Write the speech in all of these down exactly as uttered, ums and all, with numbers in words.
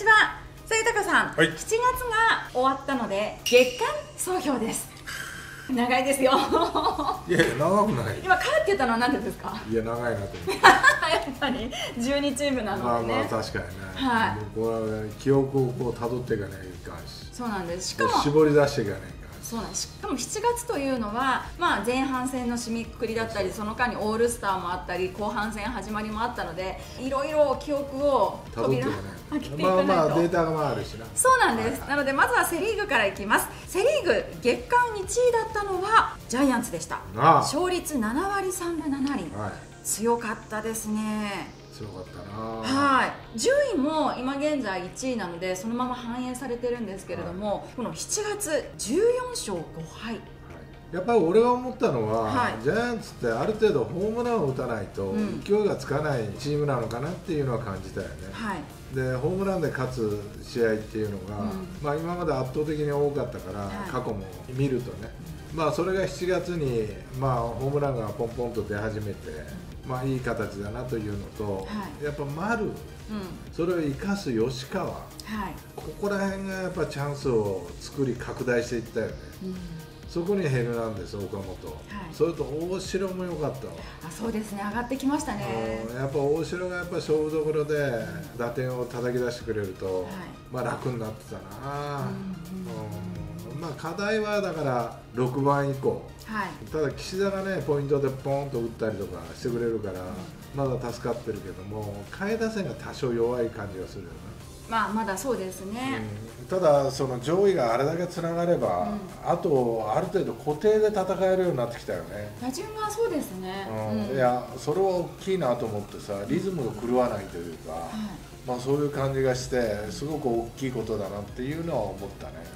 ちは。さあ豊さん、はい、しちがつが終わったので月間総評です。長いですよ。いや長くない。今「か」って言ったのは何でですか。いや長いなと思ってやっぱりじゅうにチームなのでね。まあまあ確かにね、はい、これは、ね、記憶をこう辿っていかないかんし。そうなんです。しかも絞り出していかないか。そうなんです。しかもしちがつというのは、まあ、前半戦の締めくくりだったり、その間にオールスターもあったり後半戦始まりもあったので、いろいろ記憶を扉を開けていかないと。まあまあデータがあるしな。そうなんです、はい、なのでまずはセ・リーグからいきます。セ・リーグ月間いちいだったのはジャイアンツでした。勝率ななわりさんぶななりん、はい、強かったですね。強かったな。はい、順位も今現在いちいなのでそのまま反映されてるんですけれども、はい、このしちがつじゅうよんしょうごはい、はい、やっぱり俺が思ったのは、はい、ジャイアンツってある程度ホームランを打たないと勢いがつかないチームなのかなっていうのは感じたよね、はい。でホームランで勝つ試合っていうのが、うん、まあ今まで圧倒的に多かったから、はい、過去も見るとね、まあそれがしちがつに、まあ、ホームランがポンポンと出始めて、まあいい形だなというのと、はい、やっぱ丸、うん、それを生かす吉川、はい、ここら辺がやっぱチャンスを作り拡大していったよね、うん。そこにヘルナンデス、岡本、はい、それと大城も良かったわ。あ、そうですね、上がってきましたね。やっぱ大城がやっぱ勝負どころで、うん、打点を叩き出してくれると、はい、まあ楽になってたな。まあ課題はだからろくばん以降、はい、ただ岸田がねポイントでポンと打ったりとかしてくれるから、うん、まだ助かってるけども、下位打線が多少弱い感じがするよね。まあまだそうですね、うん。ただその上位があれだけつながれば、うん、あとある程度固定で戦えるようになってきたよね。打順がそうですね。うん、いやそれは大きいなと思ってさ、リズムが狂わないというか、はい、まあそういう感じがしてすごく大きいことだなっていうのは思ったね。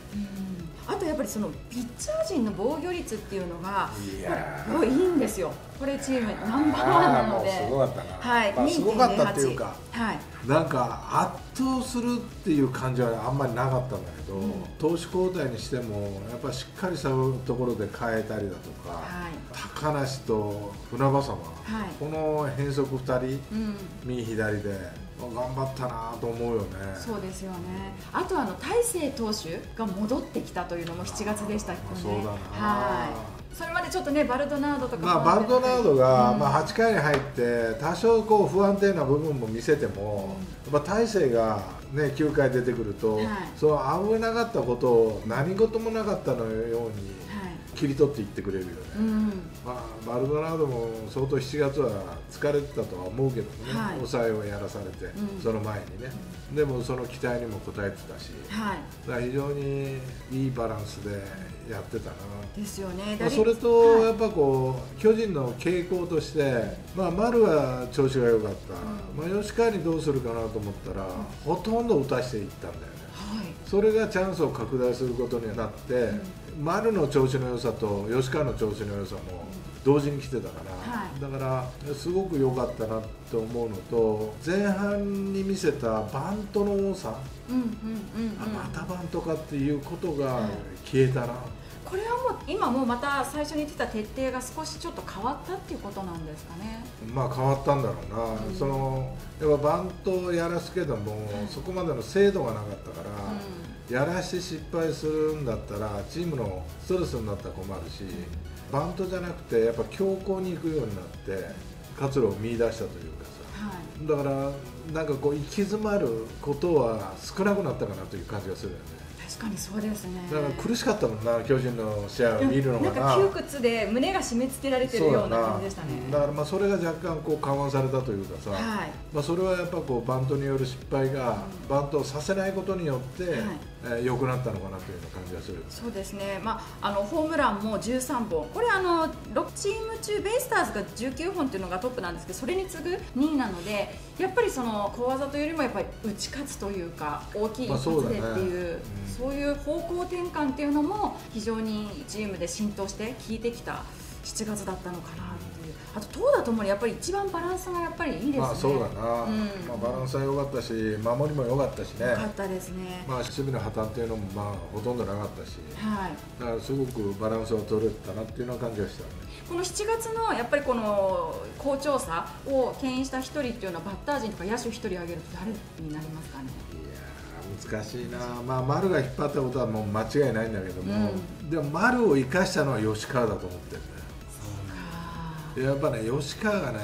うん、あとやっぱりそのピッチャー陣の防御率っていうのがすごいいいんですよ。これチームナンバーワンなので。すごかったな。はい。まあすごかったっていうか。はい。なんか圧倒するっていう感じはあんまりなかったんだけど、うん、投手交代にしてもやっぱしっかりしたところで変えたりだとか、はい、高梨と船場様、はい、この変則ふたり、うん、右左で頑張ったなと思うよね。そうですよね。あとあの大勢投手が戻ってきたというのもしちがつでしたっけね。そうだな。はい。それまでちょっとねバルドナードとか、まあバルドナードが、うん、まあはちかいに入って多少こう不安定な部分も見せても、うん、やっぱ大勢がねきゅうかい出てくると、はい、その危なかったことを何事もなかったのように切り取っていってくれるよね。はい、うん、まあバルドナードも相当しちがつは疲れてたとは思うけどね、はい、抑えをやらされて、うん、その前にね、うん、でもその期待にも応えてたし、はい、だから非常にいいバランスで。やってたな。ですよね。それとやっぱこう巨人の傾向として、まあ丸は調子が良かった。まあ吉川にどうするかなと思ったら、ほとんど打たしていったんだよね。それがチャンスを拡大することになって、丸の調子の良さと吉川の調子の良さも同時に来てたから、だからすごく良かったなと思うのと、前半に見せたバントの多さ、またバントかっていうことが消えたな。これはもう今もうまた最初に言ってた徹底が少しちょっと変わったっていうことなんですかね。まあ変わったんだろうな、うん、そのやっぱバントをやらすけども、うん、そこまでの精度がなかったから、うん、やらして失敗するんだったらチームのストレスになったら困るし、うん、バントじゃなくてやっぱ強攻に行くようになって活路を見出したというかさ、はい、だからなんかこう行き詰まることは少なくなったかなという感じがするよね。確かにそうですね。だから苦しかったもんな、巨人の試合を見るのがな。なんか窮屈で胸が締め付けられてるような感じでしたね。だからまあそれが若干こう緩和されたというかさ、はい、まあそれはやっぱこうバントによる失敗が、うん、バントをさせないことによって、はい、えー、良くなったのかなというような感じがする。そうですね。まああのホームランもじゅうさんぼん、これあのろくチームちゅうベイスターズがじゅうきゅうほんっていうのがトップなんですけど、それに次ぐにいなので、やっぱりその小技というよりもやっぱり打ち勝つというか大きい一発でっていう。そういう方向転換っていうのも非常にチームで浸透して効いてきたしちがつだったのかなっていう。あと投打ともにやっぱり一番バランスがやっぱりいいですね。まあそうだな、うん、まあバランスは良かったし守りも良かったしね。良かったですね。まあ守備の破綻っていうのもまあほとんどなかったし、はい、だからすごくバランスを取れたなっていうような感じがした、ね。このしちがつのやっぱりこの好調さを牽引したひとりっていうのはバッター陣とか野手ひとり挙げると誰になりますかね。いや難しいな、まあ、丸が引っ張ったことはもう間違いないんだけども、うん、でも丸を生かしたのは吉川だと思ってるね。やっぱね、吉川がね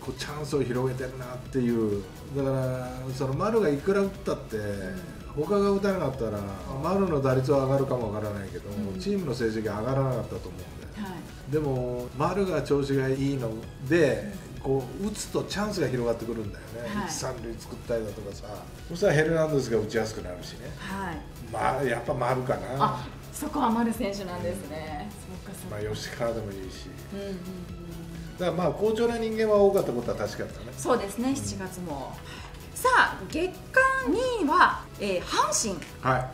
こうチャンスを広げてるなっていう。だからその丸がいくら打ったって、うん、他が打たなかったら丸の打率は上がるかもわからないけど、うん、チームの成績は上がらなかったと思うんで、はい、でも丸が調子がいいので、うん、こう打つとチャンスが広がってくるんだよね、はい、三塁作ったりだとかさ、そしたらヘルナンデスが打ちやすくなるしね、はい、まあ、やっぱ丸かなあ、そこは丸選手なんですね、うん、まあ、吉川でもいいし、だからまあ好調な人間は多かったことは確かだね、そうですね、しちがつも。うん、さあ、月間にいは、えー、阪神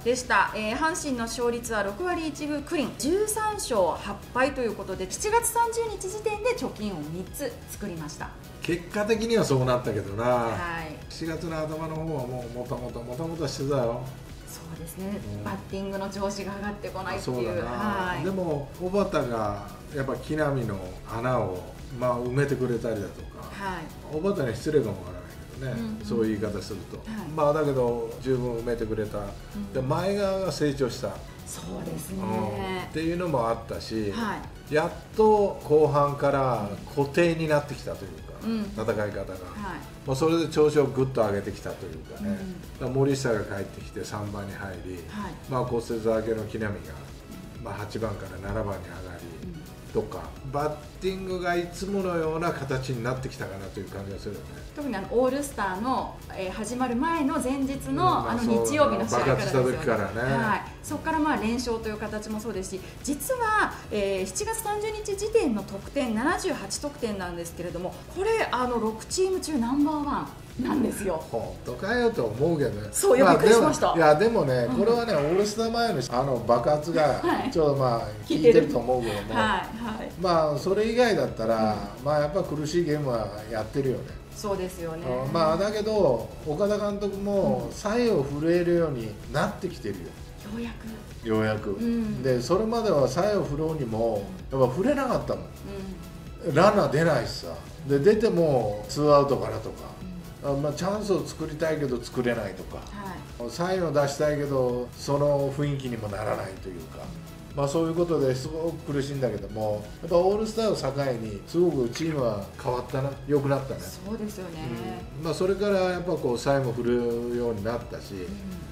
でした、はい、えー、阪神の勝率はろくわりいちぶきゅうりん、じゅうさんしょうはっぱいということで、しちがつさんじゅうにち時点で貯金をみっつ作りました。結果的にはそうなったけどな、はい、しがつの頭の方はもうもたもたもたもたしてたよ。そうですね、うん、バッティングの調子が上がってこないっていう。でも小畑がやっぱ木浪の穴を、まあ、埋めてくれたりだとか、はい、小畑には失礼かもわからないね、うん、そういう言い方すると、はい、まあだけど十分埋めてくれた、うん、で前側が成長した、そうですね、うん、っていうのもあったし、はい、やっと後半から固定になってきたというか、うん、戦い方が、はい、まあそれで調子をぐっと上げてきたというかね、うん、森下が帰ってきてさんばんに入り、はい、まあ骨折明けの木浪が、まあ、はちばんからななばんに上がり、うんとか、バッティングがいつものような形になってきたかなという感じがするよね。特にあのオールスターの、えー、始まる前の前日のあの日曜日の試合からですよね。はい、そこからまあ連勝という形もそうですし、実は、えー、しちがつさんじゅうにち時点の得点ななじゅうはちとくてんなんですけれども、これあのろくチームちゅうナンバーワン。なんですよ。本当かよと思うけどね。そう、よくびっくりしました。いやでもね、これはね、オールスター前のあの爆発がちょっとまあ効いてると思うけども、まあそれ以外だったらまあやっぱ苦しいゲームはやってるよね。そうですよね。まあだけど岡田監督もサイを震えるようになってきてるよ。ようやく。ようやく。でそれまではサイを振ろうにもやっぱ振れなかったもん。ランナー出ないしさ、で出てもツーアウトからとか。まあチャンスを作りたいけど作れないとか、はい、サインを出したいけどその雰囲気にもならないというか、まあ、そういうことですごく苦しいんだけども、やっぱオールスターを境にすごくチームは変わったな、良くなったね。そうですよね、うん、まあ、それからやっぱこうサインも振るようになったし、うん、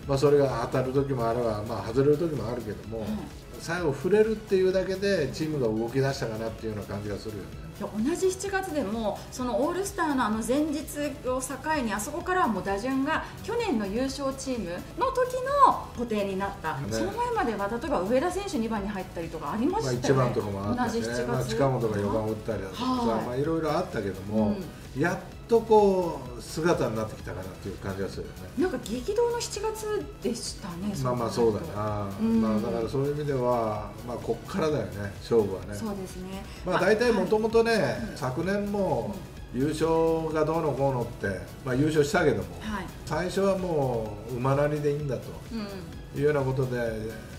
まあそれが当たる時もあれば、まあ、外れる時もあるけども、うん、最後触れるっていうだけでチームが動き出したかなっていうような感じがするよね。同じしちがつでもそのオールスターのあの前日を境に、あそこからもう打順が去年の優勝チームの時の固定になった、ね、その前までは例えば上田選手にばんに入ったりとかありましたよね。いちばんとかもあったし、ね、まあ近本がよばん打ったりだとか、はい、まあいろいろあったけども、うん、やっとこう姿になってきたかなっていう感じがするよね。なんか激動のしちがつでしたね。まあまあそうだな、うん、まあだからそういう意味ではまあこっからだよね、勝負はね。そうですね。まあ大体もともとね、はい、昨年も優勝がどうのこうのってまあ優勝したけども、はい、最初はもう馬なりでいいんだと、うん、いうようなことで、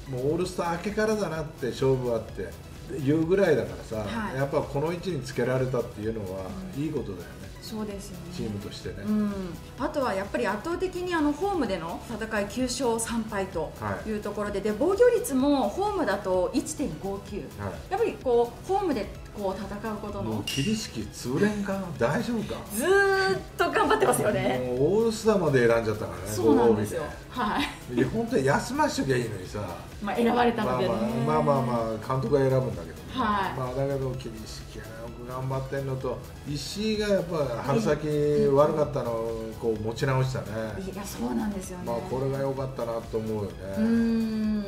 もうオールスター明けからだなって勝負はっていうぐらいだからさ、はい、やっぱこの位置につけられたっていうのはいいことだよね。うん、そうですよね、チームとしてね、うん、あとはやっぱり圧倒的にあのホームでの戦いきゅうしょうさんぱいというところで、はい、で防御率もホームだと いってんごきゅう、はい、やっぱりこうホームでこう戦うことのもう桐敷潰れんかな、大丈夫か、ずーっと頑張ってますよね。もうオールスターまで選んじゃったからね。そうなんですよ、はい、いや本当に休ましときゃいいのにさまあ選ばれたのでね、まあまあまあ監督が選ぶんだけど、はい、まあだけど桐敷はよく頑張ってんのと、石井がやっぱ春先悪かったのをこう持ち直したね。いやそうなんですよね。まあこれが良かったなと思うよね。うーん、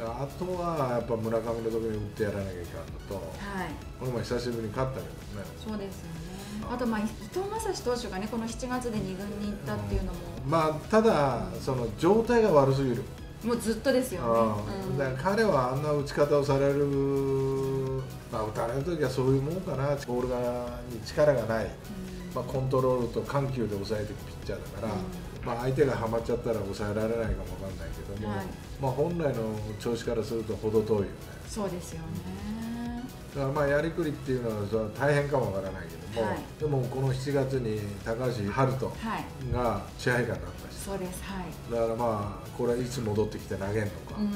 あとはやっぱ村上の時に打ってやらなきゃいけないのと、はい、これも久しぶりに勝ったけどね。そうですよね。あとまあ伊藤将司投手がねこのしちがつでにぐんに行ったっていうのも、うん、まあただその状態が悪すぎる。もうずっとですよね。だから彼はあんな打ち方をされる、まあ打たれる時はそういうもんかな、ボールがに力がない、うん、まあコントロールと緩急で抑えていくピッチャーだから、うん、まあ相手がはまっちゃったら抑えられないかもわかんないけども、はい、まあ本来の調子からすると程遠いよね。そうですよね。だからまあやりくりっていうのは大変かもわからないけども、はい、でもこのしちがつに高橋遥人が支配下になったし、そうです、はい、だからまあこれはいつ戻ってきて投げるのか、うん、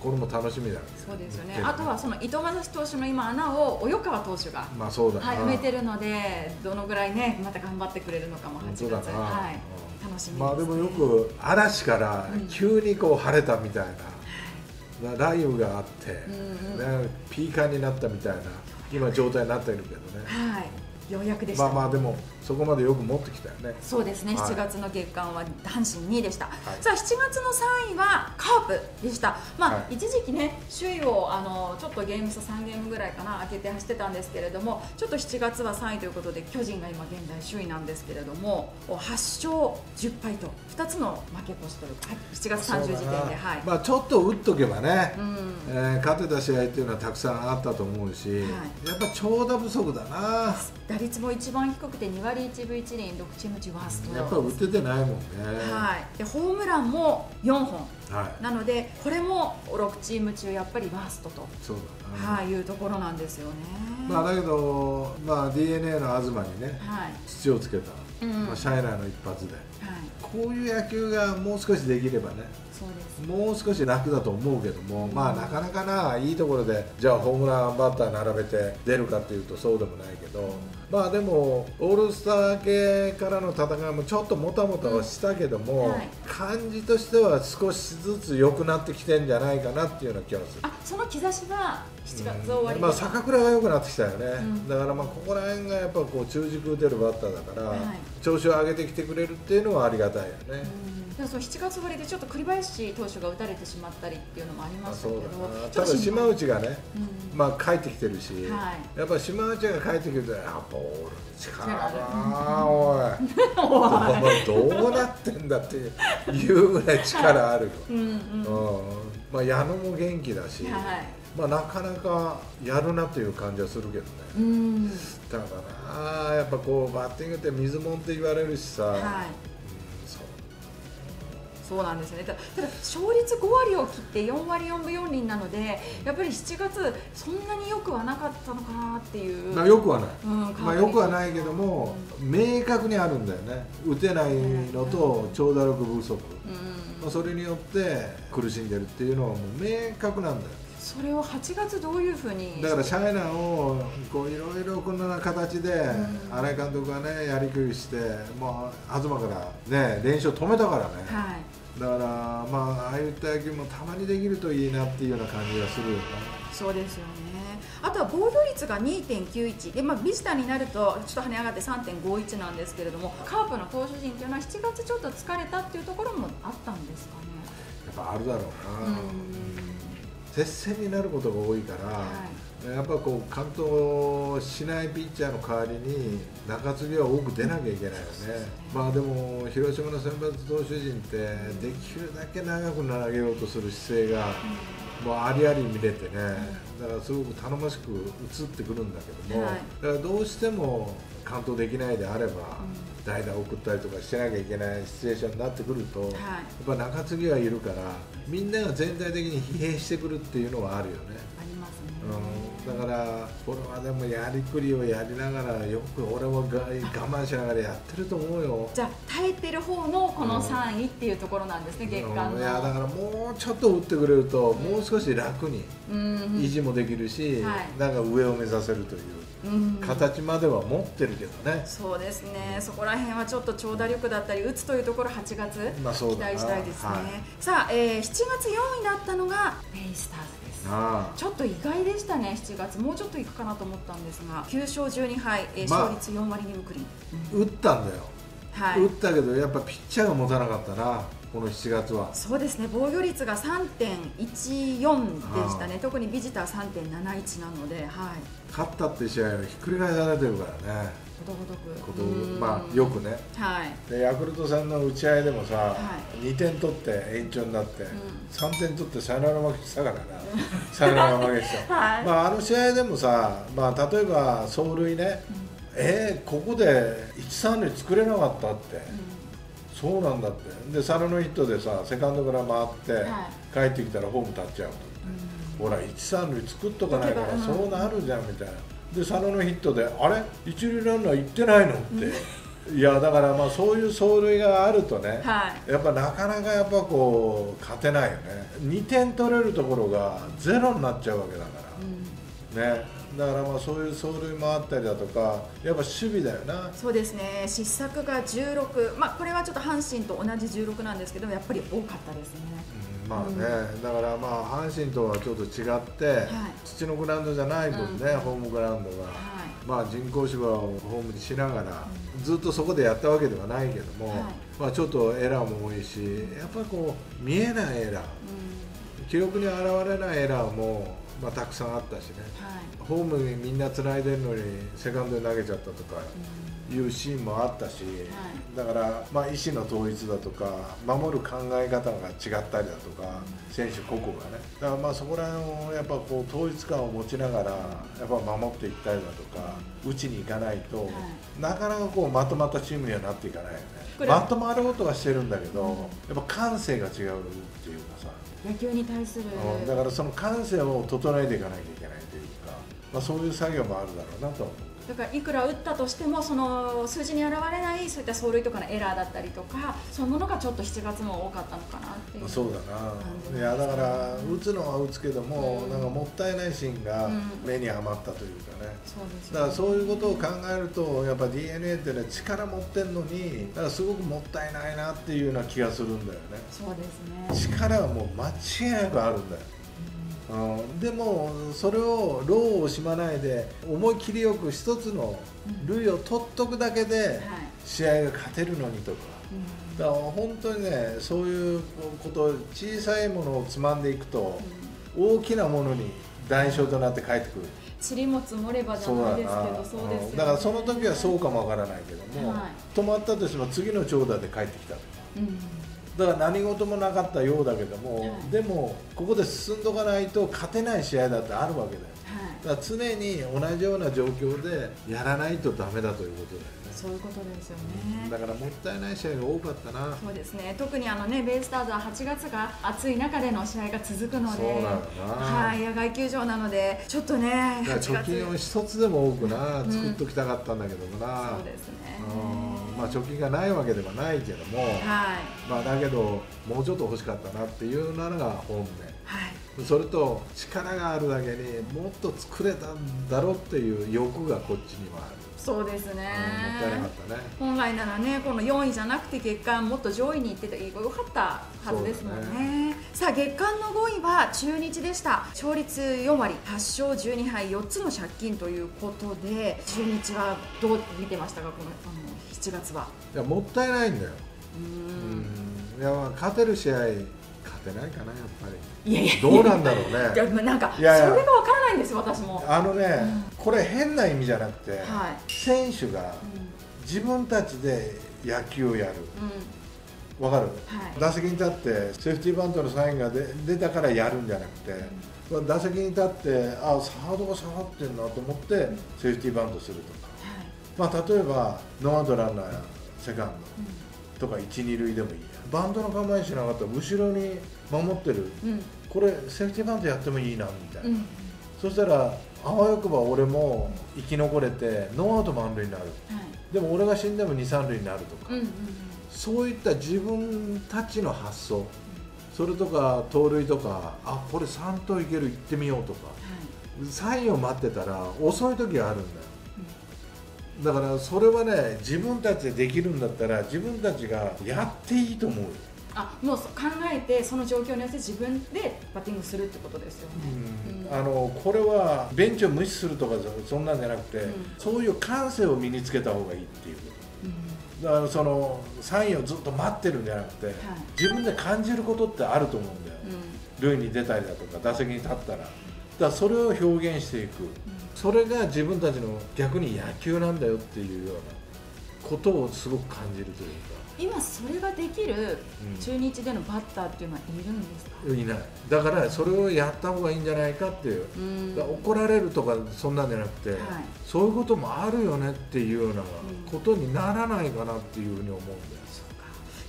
これも楽しみだね。そうですよね。あとはその糸数投手の今穴を及川投手がまあそうだ、はい、埋めてるので、どのぐらいねまた頑張ってくれるのかもはちがつ、はい、楽しみですね。まあでもよく嵐から急にこう晴れたみたいな。うん雷雨があって、うんうん、ピーカーになったみたいな今状態になっているけどね。はい、ようやくでした。まあまあでもそこまでよく持ってきたよね。そうですね。はい、しちがつの月間は阪神にいでした。はい、さあしちがつのさんいはカープでした。まあ、はい、一時期ね首位をあのちょっとゲーム差さんゲームぐらいかな開けて走ってたんですけれども、ちょっとしちがつはさんいということで巨人が今現在首位なんですけれども、はっしゃうじゅっぱいとふたつの負け越しというか、はい、しちがつさんじゅう時点で、はい、まあちょっと打っとけばね、うんえー、勝てた試合っていうのはたくさんあったと思うし、はい、やっぱ長打不足だな。打率も一番低くてにわりいちぶいちりん、ろくチームじゅうワーストやっぱり打ててないもんね、はい、でホームランもよんほん、はい、なのでこれもろくチームちゅうやっぱりワーストとそうだな、はい、いうところなんですよね。まあだけど、まあ、ディーエヌエー の東にね、はい、土をつけた、うん、まあシャイナーの一発で、はい、こういう野球がもう少しできればね、そうですもう少し楽だと思うけども、うん、まあなかなかないいところでじゃあホームランバッター並べて出るかっていうとそうでもないけど、うん、まあでもオールスター系からの戦いもちょっともたもたはしたけども、うんはい、感じとしては少しずつ良くなってきてんじゃないかなっていうような気がする。あ、その兆しはしちがつ終わり、うん、まあ坂倉が良くなってきたよね、うん、だからまあここら辺がやっぱこう中軸打てるバッターだから、はい、調子を上げてきてくれるっていうのはありがたいよね、うん、でもそのしちがつぶりでちょっと栗林投手が打たれてしまったりっていうのもありましたけど、ただ島内がね、うん、まあ帰ってきてるし、はい、やっぱ島内が帰ってくるとやっぱボールの力がおいどうなってんだっていうぐらい力あるよ。まあ矢野も元気だし、はいまあなかなかやるなという感じはするけどね。うんだからやっぱこうバッティングって水もんって言われるしさ、はいうん、そうそうなんですよね。ただ、ただ勝率ごわりを切ってよんわりよんぶよんりんなので、やっぱりしちがつそんなによくはなかったのかなっていう。まあよくはない。うん、まあよくはないけども、うん、明確にあるんだよね。打てないのと長打力不足、うんまあそれによって苦しんでるっていうのはもう明確なんだよ。それをはちがつどういうふうにだからシャイナーをこういろいろこんな形で新井監督がねやりくりしてもう東からね練習を止めたからね、はい、だからまあああいった野球もたまにできるといいなっていうような感じがするよね。そうですよね。あとは防御率が にてんきゅういち で、まあ、ビジターになるとちょっと跳ね上がって さんてんごいち なんですけれども、カープの投手陣というのはしちがつちょっと疲れたっていうところもあったんですかね。やっぱあるだろうな。う接戦になることが多いから、はい、やっぱこう完投しないピッチャーの代わりに中継ぎは多く出なきゃいけないよね。まあでも広島の先発投手陣ってできるだけ長く投げようとする姿勢がもうありあり見れてね、だからすごく頼もしく映ってくるんだけども、はい、だからどうしても完投できないであれば、うん、代打を送ったりとかしなきゃいけないシチュエーションになってくると、はい、やっぱ中継ぎはいるからみんなが全体的に疲弊してくるっていうのはあるよね。ありますね、うん、だからこれはでもやりくりをやりながらよく俺は我慢しながらやってると思うよ。じゃあ耐えてる方のこのさんいっていうところなんですね、うん、月間の。いやだからもうちょっと打ってくれるともう少し楽に維持もできるし、はい、なんか上を目指せるという。形までは持ってるけどね。そうですね。そこら辺はちょっと長打力だったり打つというところはちがつ期待したいですね。はい、さあ、えー、しちがつよんいだったのがベイスターズです。ちょっと意外でしたね。しちがつもうちょっといくかなと思ったんですが、きゅうしょうじゅうにはい、えーまあ、勝率よんわりにぶくりん。打ったんだよ。はい、打ったけどやっぱピッチャーが持たなかったな。このしちがつはそうですね。防御率が さんてんいちよん でしたね。特にビジター さんてんなないち なので、はい、勝ったって試合はひっくり返されてるからね。ことごとくことまあよくね、はい、でヤクルトさんの打ち合いでもさ、はい、にてん取って延長になって、うん、さんてん取ってサヨナラ負けしたからな。サヨナラ負けした、はい、まああの試合でもさ、まあ、例えば走塁ね、うん、えー、ここでいちさんるい作れなかったって、うん、そうなんだって。で、サロのヒットでさセカンドから回って、はい、帰ってきたらホーム立っちゃうと、うん、ほらいち、さん塁作っとかないからそうなるじゃんみたいな、で佐野のヒットであれ一塁ランナー行ってないのっていやだからまあそういう走塁があるとね、はい、やっぱなかなかやっぱこう勝てないよね。にてん取れるところがゼロになっちゃうわけだから、うん、ね、だからまあそういう走塁もあったりだとかやっぱ守備だよな。そうですね、失策がじゅうろく、まあ、これはちょっと阪神と同じじゅうろくなんですけどやっぱり多かったですね。うん、まあね、うん、だからまあ阪神とはちょっと違って、はい、土のグラウンドじゃない分ね、うん、ホームグラウンドが、はい、まあ人工芝をホームにしながら、うん、ずっとそこでやったわけではないけども、はい、まあちょっとエラーも多いしやっぱりこう見えないエラー、うん、記録に現れないエラーもまあたくさんあったしね、はい、ホームにみんなつないでるのにセカンドに投げちゃったとかいうシーンもあったし、うん、だからまあ意思の統一だとか守る考え方が違ったりだとか、うん、選手個々がね、だからまあそこら辺をやっぱこう統一感を持ちながらやっぱ守っていったりだとか、うん、打ちに行かないと、はい、なかなかこうまとまったチームにはなっていかないよね。まとまることはしてるんだけど、うん、やっぱ感性が違うっていうかさ、野球に対する、うん、だからその感性を整えていかなきゃいけないというか、まあ、そういう作業もあるだろうなと思う。だからいくら打ったとしてもその数字に表れないそういった走塁とかのエラーだったりとかそういうものがちょっとしちがつも多かったのかなっていう。そうだな、いやだから打つのは打つけども、うん、なんかもったいないシーンが目に余ったというかね、うん、だからそういうことを考えるとやっぱ ディーエヌエー ってね力持ってるのにだからすごくもったいないなっていうような気がするんだよね。そうですね、力はもう間違いなくあるんだよ。うん、でもそれを労を惜しまないで思い切りよく一つの塁を取っとくだけで試合が勝てるのにとか、だから本当にねそういうこと小さいものをつまんでいくと大きなものに代償となって帰ってくる。塵も積もればじゃないですけど、そうですよね。だからその時はそうかもわからないけども、はい、止まったとしても次の長打で帰ってきたとか。うん、だから何事もなかったようだけども、はい、でもここで進んどかないと勝てない試合だってあるわけだよ、はい、だから常に同じような状況でやらないとダメだということだよね。そういうことですよね。だからもったいない試合が多かったな。そうですね、特にあのねベイスターズははちがつが暑い中での試合が続くので、そうなんだな、はい、野外球場なのでちょっとねはちがつ貯金を一つでも多くな作っときたかったんだけどもな、うん、そうですね、まあ貯金がないわけではないけども、はい、まあだけどもうちょっと欲しかったなっていうのが本音、はい、それと力があるだけにもっと作れたんだろうっていう欲がこっちにはある。そうですね、もったいなかったね。本来ならねこのよんいじゃなくて月間もっと上位に行っててよかったはずですもんね。さあ月間のごいは中日でした。勝率よんわりはちしょうじゅうにはいよっつの借金ということで中日はどう見てましたかこのしちがつは。いやもったいないんだよ。うん、いやまあ勝てる試合勝てないかなやっぱり。いやいやどうなんだろうね。いやなんかそれがわからないんですよ私も。あのね、うん、これ変な意味じゃなくて、はい、選手が自分たちで野球をやる。うん、わかる？はい、打席に立ってセーフティーバントのサインがで出たからやるんじゃなくて。うん、打席に立ってあサードが下がってるなと思って、うん、セーフティーバントするとか、はい、まあ、例えばノーアウトランナーセカンドとかいち、にるいでもいいや、バントの構えしなかったら後ろに守ってる、うん、これセーフティーバントやってもいいなみたいな、うん、そしたらあわよくば俺も生き残れてノーアウト満塁になる、はい、でも俺が死んでもに、さんるいになるとか、そういった自分たちの発想、それとか盗塁とかあこれさんとういける行ってみようとか、はい、サインを待ってたら遅い時があるんだよ、うん、だからそれはね自分たちでできるんだったら自分たちがやっていいと思うよ。あもう考えてその状況によって自分でバッティングするってことですよね。うん、あのこれはベンチを無視するとかそんなんじゃなくて、うん、そういう感性を身につけた方がいいっていうこと。うん、だからそのサインをずっと待ってるんじゃなくて、はい、自分で感じることってあると思うんだよ、うん、塁に出たりだとか打席に立ったら、だからそれを表現していく、うん、それが自分たちの逆に野球なんだよっていうようなことをすごく感じるというか。今それができる中日でのバッターっていうのはいるんですか？うん、いない。だからそれをやった方がいいんじゃないかっていう、うん、だから怒られるとかそんなんじゃなくて、はい、そういうこともあるよねっていうようなことにならないかなっていうふうに思うんです。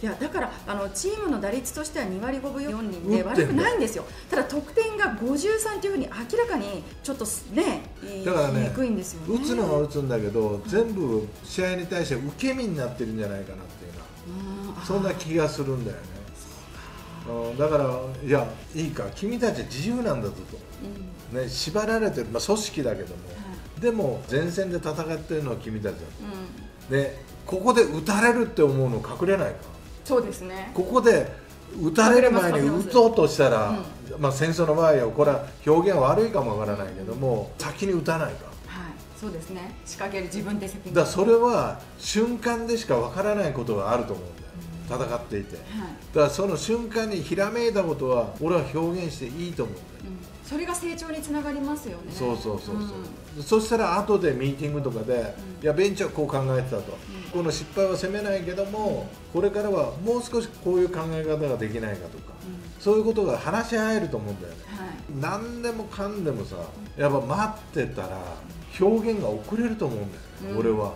いやだからあのチームの打率としてはにわりごぶよんりんで悪くないんですよ。ただ得点がごじゅうさんというふうに明らかにちょっとね言いにくいんですよね。打つのは打つんだけど全部試合に対して受け身になってるんじゃないかなっていうな、そんな気がするんだよね。だからいやいいか、君たちは自由なんだぞと、ね、縛られてる、まあ、組織だけども、はい、でも前線で戦ってるのは君たちだと、うん、でここで打たれるって思うの隠れないか。そうですね、ここで打たれる前に打とうとしたら、うん、まあ戦争の場合はこれは表現悪いかもわからないけども、うん、先に打たないか。そうですね、仕掛ける自分で責任だ。それは瞬間でしかわからないことがあると思うんだよ、戦っていて、はい、だからその瞬間にひらめいたことは俺は表現していいと思う、ね、うん、それが成長につながりますよね。そうそうそうそう、うん、そしたら後でミーティングとかで、うん、いやベンチはこう考えてたと、うん、この失敗は責めないけども、うん、これからはもう少しこういう考え方ができないかとか、うん、そういうことが話し合えると思うんだよね、はい、何でもかんでもさ、やっぱ待ってたら表現が遅れると思うんだよね、うん、俺は。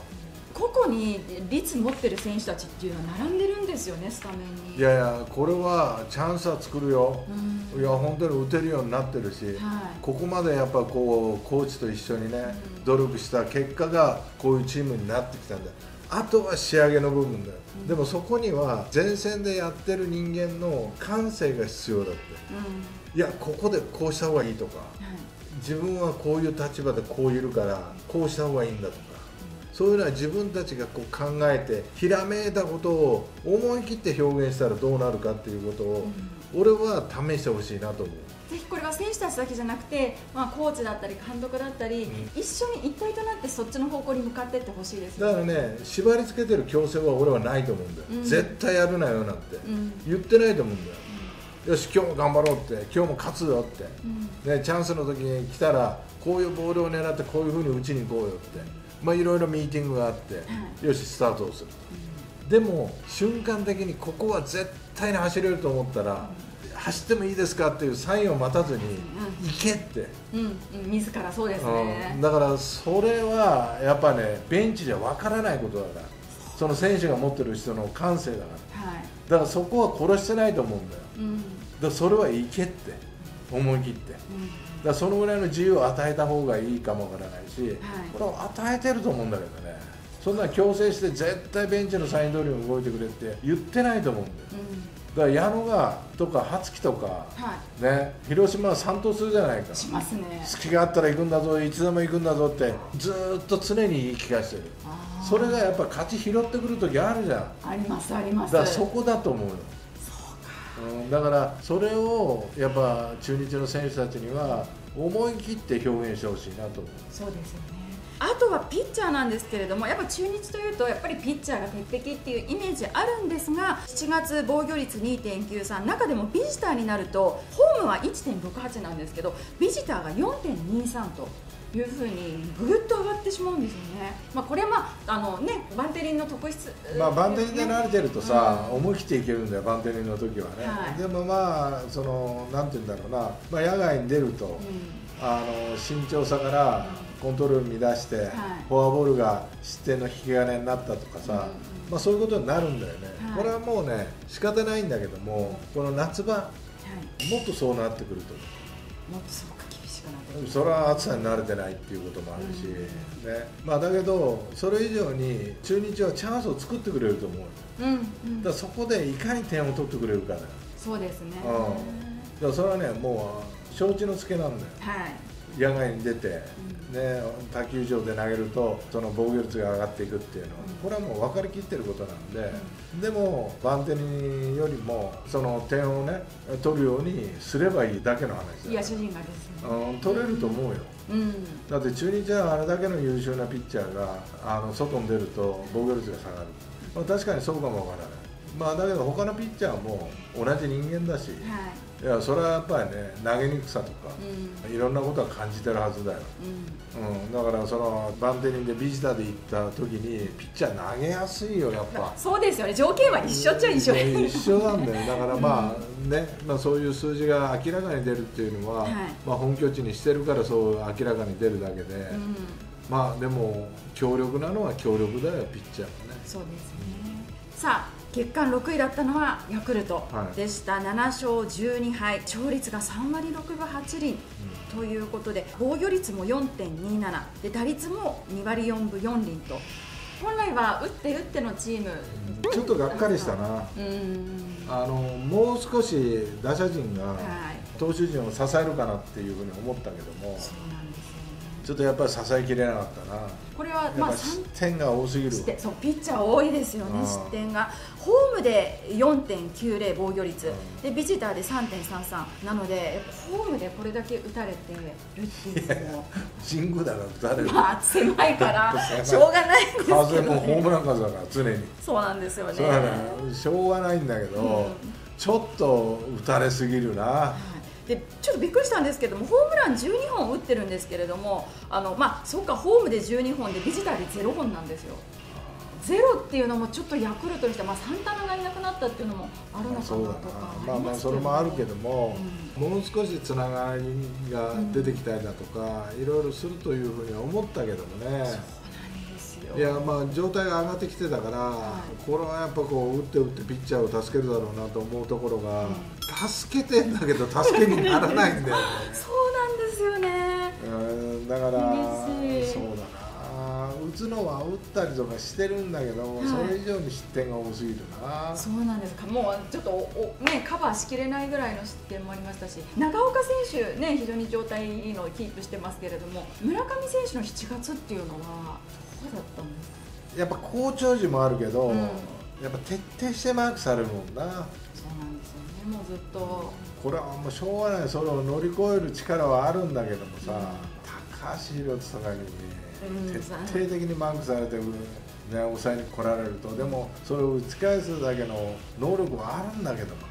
個々に率持ってる選手たちっていうのは並んでるんですよね、スタメンに。いやいや、これはチャンスは作るよ、うん、いや本当に打てるようになってるし、はい、ここまでやっぱこうコーチと一緒にね、うん、努力した結果がこういうチームになってきたんだ。あとは仕上げの部分だよ、うん、でもそこには前線でやってる人間の感性が必要だって、うん、いやここでこうした方がいいとか、はい、自分はこういう立場でこういるからこうした方がいいんだとか、そういうのは自分たちがこう考えてひらめいたことを思い切って表現したらどうなるかっていうことを、うん、俺は試してほしいなと思う。ぜひこれは選手たちだけじゃなくて、まあ、コーチだったり監督だったり、うん、一緒に一体となってそっちの方向に向かっていってほしいです、ね、だからね、縛りつけてる強制は俺はないと思うんだよ、うん、絶対やるなよなんて、うん、言ってないと思うんだよ、うん、よし今日も頑張ろうって、今日も勝つよって、うん、ね、チャンスの時に来たらこういうボールを狙ってこういうふうに打ちに行こうよって、まあいろいろミーティングがあって、うん、よしスタートをする、うん、でも瞬間的にここは絶対に走れると思ったら、うん、走ってもいいですかっていうサインを待たずに、うん、行けって、うんうん、自ら。そうですね、うん、だからそれはやっぱね、ベンチじゃ分からないことだから、その選手が持ってる人の感性だから、はい、だからそこは殺してないと思うんだよ、うん、だからそれは行けって思い切って。うん、だからそのぐらいの自由を与えた方がいいかもわからないし、はい、これを与えてると思うんだけどね、そんな強制して絶対ベンチのサイン通りに動いてくれって言ってないと思うんだよ、うん、だから矢野がとか羽月とか、はい、ね、広島は賛同するじゃないか。しますね。隙があったら行くんだぞ、いつでも行くんだぞってずーっと常に言い聞かせてる。それがやっぱ勝ち拾ってくる時あるじゃん。ありますあります。だからそこだと思うよ。だからそれをやっぱ中日の選手たちには思い切って表現してほしいなと思う。そうですよね。あとはピッチャーなんですけれども、やっぱ中日というとやっぱりピッチャーが鉄壁っていうイメージあるんですが、しちがつ防御率 にてんきゅうさん、 中でもビジターになるとホームは いってんろくはち なんですけど、ビジターが よんてんにさん というふうにぐっと上がってしまうんですよね。まあこれはまああのね、バンテリンの特質、まあバンテリンで慣れてるとさ、うん、思い切っていけるんだよ、バンテリンの時はね、はい、でもまあそのなんて言うんだろうな、まあ野外に出ると、うん、あの慎重さからコントロール乱して、うん、フォアボールが失点の引き金になったとかさ、はい、まあそういうことになるんだよね、はい、これはもうね仕方ないんだけども、この夏場、はい、もっとそうなってくると。もっとそうか、それは暑さに慣れてないっていうこともあるし、うん、ね、まあ、だけどそれ以上に中日はチャンスを作ってくれると思う、うんうん、だからそこでいかに点を取ってくれるかだよ。そうですね、うん、だからそれはねもう承知のつけなんだよ、はい、野外に出て、うん、ね、他球場で投げるとその防御率が上がっていくっていうのは、これはもう分かりきってることなんで、うん、でもバンテリンよりもその点をね取るようにすればいいだけの話だ。いや主人がですね、うん、取れると思うよ、うん、だって中日はあれだけの優秀なピッチャーがあの外に出ると防御率が下がる、まあ、確かにそうかもわからない、まあ、だけど他のピッチャーも同じ人間だし、はい、いやそれはやっぱりね投げにくさとか、うん、いろんなことは感じてるはずだよ、うんうん、だからそのバンテリンでビジターで行った時にピッチャー投げやすいよやっぱ。そうですよね、条件は一緒っちゃ一緒、うん、一緒なんだよ。だからまあ、うんね、まあ、そういう数字が明らかに出るっていうのは、はい、まあ本拠地にしてるからそう明らかに出るだけで、うん、まあでも強力なのは強力だよピッチャーもね。そうですね、うん、さあ月間ろくいだったのはヤクルトでした、はい、ななしょうじゅうにはい、勝率がさんわりろくぶはちりんということで、防御率も よんてんにーなな で、打率もにわりよんぶよんりんと、本来は打って打ってのチーム、ちょっとがっかりしたな、うん、あのもう少し打者陣が投手陣を支えるかなっていうふうに思ったけども。そうなんですね、ちょっとやっぱり支えきれなかったな。これはまあ失点が多すぎる。そう、ピッチャー多いですよね、失点が。ホームで よんてんきゅうぜろ 防御率、でビジターで さんてんさんさん なので、ホームでこれだけ打たれてるっていうのも、神宮だから打たれる。まあ狭いからしょうがないんですけどね。風もホームラン風だから常に。そうなんですよね。そうだね、しょうがないんだけど、うん、ちょっと打たれすぎるな。でちょっとびっくりしたんですけども、ホームランじゅうにほん打ってるんですけれども、あのまあそうか、ホームでじゅうにほんでビジターでゼロほんなんですよ。ゼロっていうのもちょっとヤクルトにして、まあ、サンタナがいなくなったっていうのもあるのかなとか、ね、まあまあそれもあるけども、うん、もう少しつながりが出てきたりだとか、うん、いろいろするというふうには思ったけどもね。いやまあ状態が上がってきてたから、はい、これはやっぱこう打って打ってピッチャーを助けるだろうなと思うところが、うん、助けてんだけど助けにならないんだよね。そうなんですよね。うん、だからそうだな、打つのは打ったりとかしてるんだけど、はい、それ以上に失点が多すぎるな。そうなんですか。もうちょっとおお、ね、カバーしきれないぐらいの失点もありましたし、長岡選手ね、非常に状態いいのをキープしてますけれども、村上選手のしちがつっていうのは。やっぱ好調時もあるけど、うん、やっぱ徹底してマークされるもんな。そうなんですよね、もうずっとこれはもうしょうがない、それを乗り越える力はあるんだけどもさ、うん、高橋宏斗とかに、ね、徹底的にマークされて、ね、抑えに来られると、でもそれを打ち返すだけの能力はあるんだけども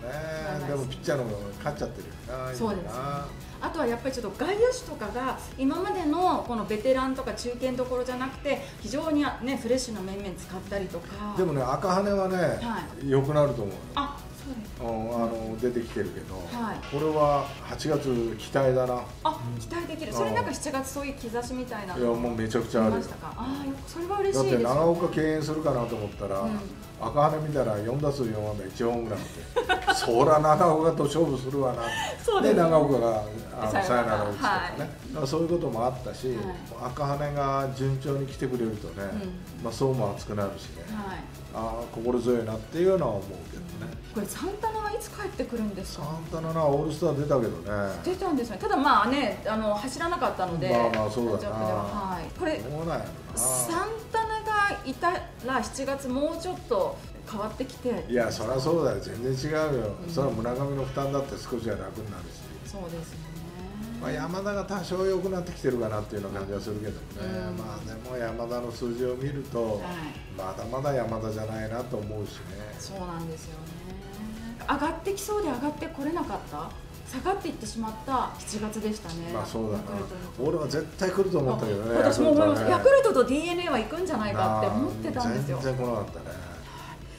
ね、でもピッチャーの方が勝っちゃってるよな。そうですね。あとはやっぱりちょっと外野手とかが今までのこのベテランとか中堅どころじゃなくて、非常にねフレッシュな面々使ったりとか。でもね、赤羽はね良くなると思う。あ、そうです。あの出てきてるけど、これははちがつ期待だな。あ、期待できる。それなんかしちがつそういう兆しみたいな。いやもうめちゃくちゃある。ああ、それは嬉しいです。だって長岡敬遠するかなと思ったら、赤羽見たらよんだすうよんあんだいちホームランって、そら長岡と勝負するわな。で長岡がサヨナラを打つとかね、はい、そういうこともあったし、はい、赤羽が順調に来てくれるとね、うん、まあ層も厚くなるしね、はい、あ心強いなっていうのは思うけどね、うん、これ、サンタナはいつ帰ってくるんですか。サンタナはオールスター出たけどね、出たんですね、ただまあね、あの走らなかったので、まあまあそうだな、はい、これ、サンタナがいたら、しちがつ、もうちょっと。変わってきて、いやそりゃそうだよ、全然違うよ、うん、それは村上の負担だって少しは楽になるし、そうですね、まあ山田が多少良くなってきてるかなっていうような感じはするけどね、うん、まあでも山田の数字を見ると、はい、まだまだ山田じゃないなと思うしね。そうなんですよね、上がってきそうで上がってこれなかった、下がっていってしまったしちがつでしたね。まあそうだな、俺は絶対来ると思ったけどね、私も思いました、ヤクルトと ディーエヌエー は行くんじゃないかって思ってたんですよ。全然来なかったね。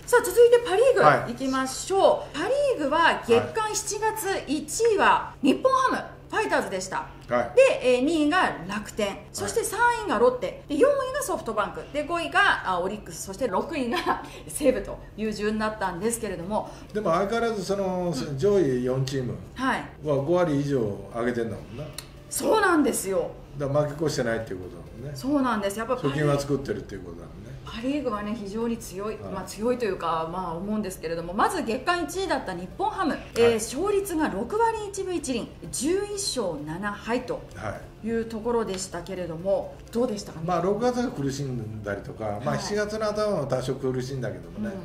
さあ続いてパ・リーグいきましょう、はい、パ・リーグは月間しちがついちいは日本ハム、ファイターズでした、はい、でにいが楽天、そしてさんいがロッテで、よんいがソフトバンクで、ごいがオリックス、そしてろくいが西武という順だったんですけれども、でも相変わらずその上位よんチームはごわりいじょう上げてるんだもんな、はい、そうなんですよ、だから負け越してないっていうことだもんね。そうなんです、やっぱ貯金は作ってるっていうことだもんね。パ・リーグはね非常に強い、まあ、強いというか、まあ、思うんですけれども、まず月間いちいだった日本ハム、はい、えー、勝率がろくわりいちぶいちりん、じゅういっしょうななはいというところでしたけれども、はい、どうでしたかね。まあろくがつが苦しんだりとか、まあ、しちがつの頭は多少苦しいんだけどもね、はい、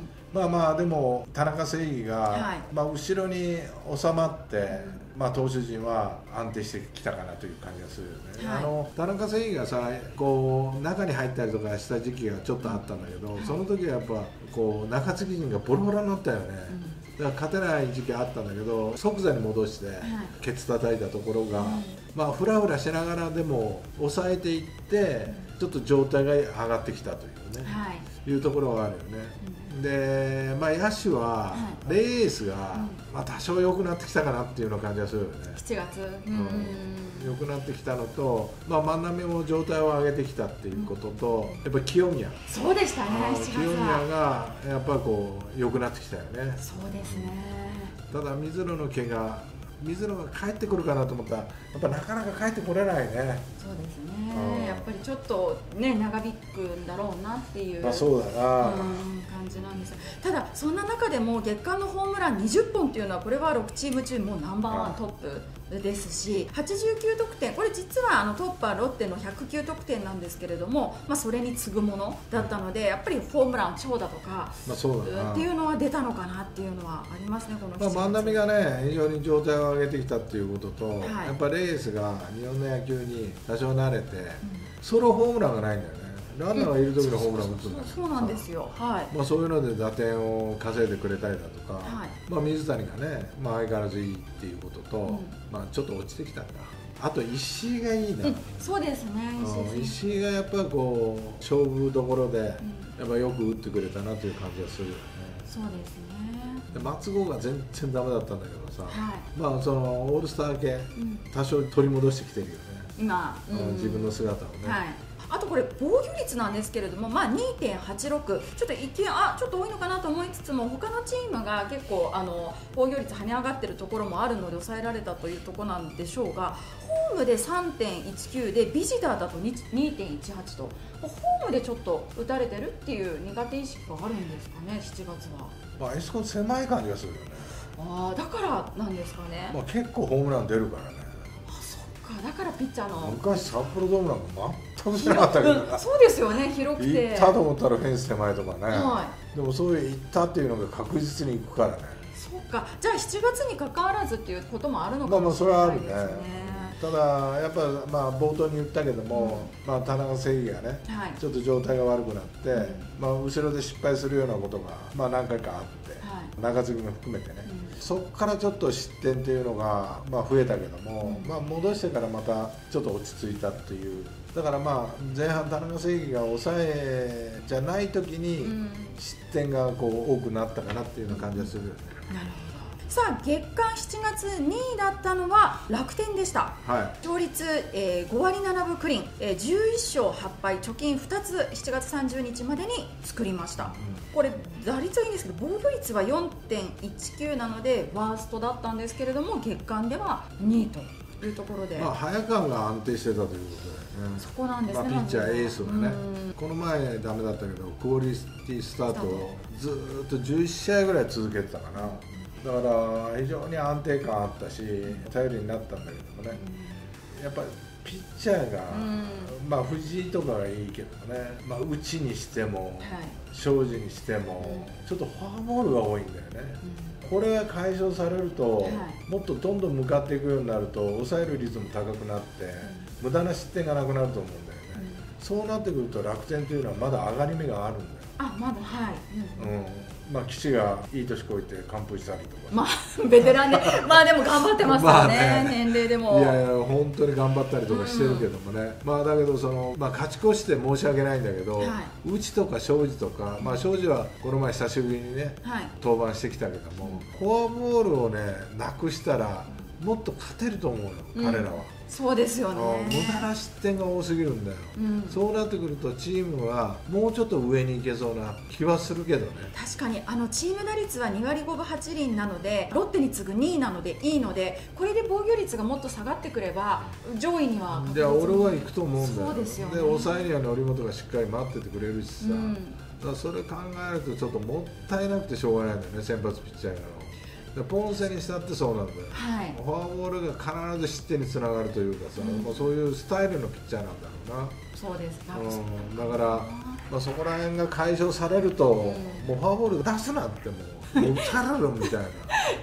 まあまあでも田中正義が、はい、まあ後ろに収まって、うん、まあ投手陣は安定してきたかなという感じがするよね、はい、あの田中正義がさこう中に入ったりとかした時期がちょっとあったんだけど、はい、その時はやっぱこう中継ぎ陣がボロボロになったよね、うん、だから勝てない時期あったんだけど即座に戻してケツ叩いたところが、はい、まあフラフラしながらでも抑えていって、うん、ちょっと状態が上がってきたというね、はい、いうところがあるよね。うん、で、まあ、野手はレースがまあ多少良くなってきたかなっていうの感じがするよね。しちがつ、うん、良くなってきたのと、まあ、万波も状態を上げてきたっていうことと、うん、やっぱり清宮、そうでしたね、清宮がやっぱりこう良くなってきたよね。そうですね。ただ水野の怪我、水野が帰ってくるかなと思ったら、やっぱなかなか帰ってこれないね。そうですね。やっぱりちょっとね長引くんだろうなっていう。あ、そうだな。うん、感じなんです。ただそんな中でも月間のホームランにじゅっぽんっていうのはこれはろくチーム中もうナンバーワントップですし、はちじゅうきゅうとくてん、これ実はあのトップはロッテのひゃくきゅうとくてんなんですけれども、まあ、それに次ぐものだったので、やっぱりホームラン長打とかっていうのは出たのかなっていうのはありますね、この人。万波がね、非常に状態を上げてきたっていうことと、はい、やっぱレースが日本の野球に多少慣れて、うん、ソロホームランがないんだよね。ランナーがいる時のホームランを打つんだけど、そうなんですよ。はい。まあそういうので打点を稼いでくれたりだとか、はい、まあ水谷がね、まあ相変わらずいいっていうことと、うん、まあちょっと落ちてきたんだ。あと石井がいいな。うん、そうですね。石井がやっぱこう勝負どころで、やっぱよく打ってくれたなという感じがするよね。そうですね。松郷が全然ダメだったんだけどさ、はい、まあそのオールスター系、うん、多少取り戻してきてるよね。今、うん、自分の姿をね。はい、あとこれ防御率なんですけれども、まあ にてんはちろく、 ちょっと一見あちょっと多いのかなと思いつつも、他のチームが結構あの防御率跳ね上がってるところもあるので抑えられたというところなんでしょうが、ホームで さんてんいちきゅう でビジターだと にてんいちはち と、ホームでちょっと打たれてるっていう苦手意識があるんですかね、しちがつは。まあ、あそこ狭い感じがするよね。ああ、だからなんですかね。まあ結構ホームラン出るからね。あ、そっか、だからピッチャーの昔札幌ドームなんかな。そうですよね、広くて行ったと思ったらフェンス手前とかね、はい、でもそういう行ったっていうのが確実に行くからね。そうか、じゃあしちがつに関わらずっていうこともあるのかもしれないですね。まあまあそれはあるね。ただやっぱまあ冒頭に言ったけども、うん、まあ田中正義がね、はい、ちょっと状態が悪くなって、うん、まあ後ろで失敗するようなことがまあ何回かあって、はい、中継ぎも含めてね、うん、そこからちょっと失点っていうのがまあ増えたけども、うん、まあ戻してからまたちょっと落ち着いたっていう。だからまあ前半田中正義が抑えじゃない時に失点がこう多くなったかなっていうような感じがするよね。うん、なるほど。さあ月間しちがつにいだったのは楽天でした、はい、勝率、えー、ごわりななぶクリーン、えー、じゅういっしょうはっぱい、貯金ふたつしちがつさんじゅうにちまでに作りました、うん、これ打率はいいんですけど防御率は よんてんいちきゅう なのでワーストだったんですけれども、月間ではにいというところで、まあ早川が安定してたということで、ね、そこなんですね。まあピッチャーエースがね、この前ダメだったけどクオリティスタートをずーっとじゅういちしあいぐらい続けてたかな。だから非常に安定感あったし頼りになったんだけどもね、うん、やっぱりピッチャーが、うん、まあ藤井とかがいいけどもね、まあ、打ちにしても、はい、庄司にしても、うん、ちょっとフォアボールが多いんだよね、うん、これが解消されると、はい、もっとどんどん向かっていくようになると抑える率も高くなって、うん、無駄な失点がなくなると思うんだよね、うん、そうなってくると楽天というのはまだ上がり目があるんだよ。あ、まだ、はい、うん、うん、まあ岸がいい年こいて完封したりとか、まあベテランでまあでも頑張ってますよ ね, ね年齢でもいやいや本当に頑張ったりとかしてるけどもね、うん、まあだけどその、まあ、勝ち越して申し訳ないんだけど、はい、内とか庄司とか、まあ庄司はこの前久しぶりにね、はい、登板してきたけども、フォアボールをねなくしたらもっと勝てると思うよ、うん、彼らは。そうですよね。無駄な失点が多すぎるんだよ、うん、そうなってくるとチームはもうちょっと上に行けそうな気はするけどね。確かにあのチーム打率はにわりごぶはちりんなのでロッテに次ぐにいなのでいいので、これで防御率がもっと下がってくれば上位には確実に、いや俺は行くと思うんだよ。そうですよね。で抑えには則本がしっかり待っててくれるしさ、うん、だからそれ考えるとちょっともったいなくてしょうがないんだよね、先発ピッチャーから。ポンセにしたってそうなんだよ、はい、フォアボールが必ず失点につながるというかさ、うん、もうそういうスタイルのピッチャーなんだろうな。そうです、うん、だからまあ、そこら辺が解消されると、うん、もうフォアボール出すなってもうされるみたいな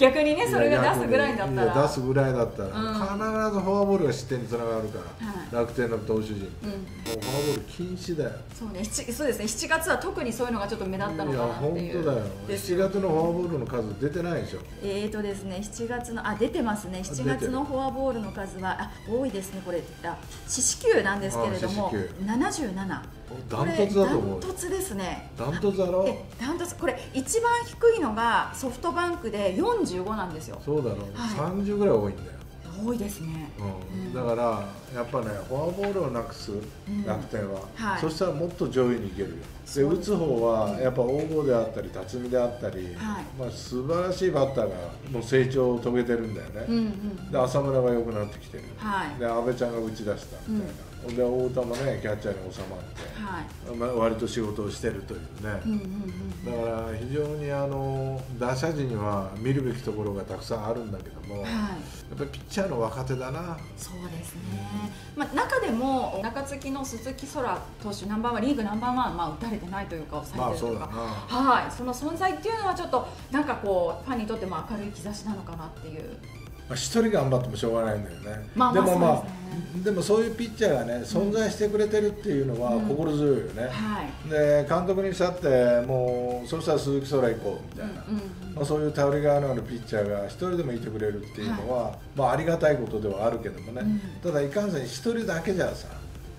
逆にね、それが出すぐらいだったら出すぐらいだったら、うん、必ずフォアボールが失点につながるから、はい、楽天の投手陣って、うん、もうフォアボール禁止だよ。そうね、そうですね、しちがつは特にそういうのがちょっと目立ったのかなっていう。いや、本当だよ、しちがつのフォアボールの数出てないでしょ。えーとですね、しちがつの、あ、出てますね、しちがつのフォアボールの数はあ多いですね、これ四死球なんですけれどもななじゅうなな、ダントツだと思う。ダントツですね。ダントツだろ。え、ダントツ、これ一番低いのがソフトバンクでよんじゅうごなんですよ。そうだろう。はい、さんじゅうぐらい多いんだよ。多いですね。うん、だからやっぱね、フォアボールをなくす楽天は、うん、はい、そしたらもっと上位にいけるよ。で、打つ方はやっぱ大郷であったり辰巳であったり、はい、まあ素晴らしいバッターがもう成長を遂げてるんだよね。うんうん、で、浅村が良くなってきてる。はい、で、阿部ちゃんが打ち出したみたいな。うん、で、太田もね、キャッチャーに収まって、はい、割と仕事をしてるというね。だから非常にあの打者陣には見るべきところがたくさんあるんだけども、はい、やっぱりピッチャーの若手だな。そうですね、うん、まあ、中でも中継ぎの鈴木空投手、ナンバーワン、リーグナンバーワン、まあ、打たれてないというか抑えてるとか、はい、その存在っていうのはちょっとなんかこうファンにとっても明るい兆しなのかなっていう。一人頑張ってもしょうがないんだよね。でもまあ、でもそういうピッチャーがね、存在してくれてるっていうのは心強いよね。で、監督にしたってもう、そしたら鈴木空行こうみたいな、まあそういう頼りがいのあるピッチャーが一人でもいてくれるっていうのは、まあありがたいことではあるけどもね。ただいかんせん一人だけじゃさ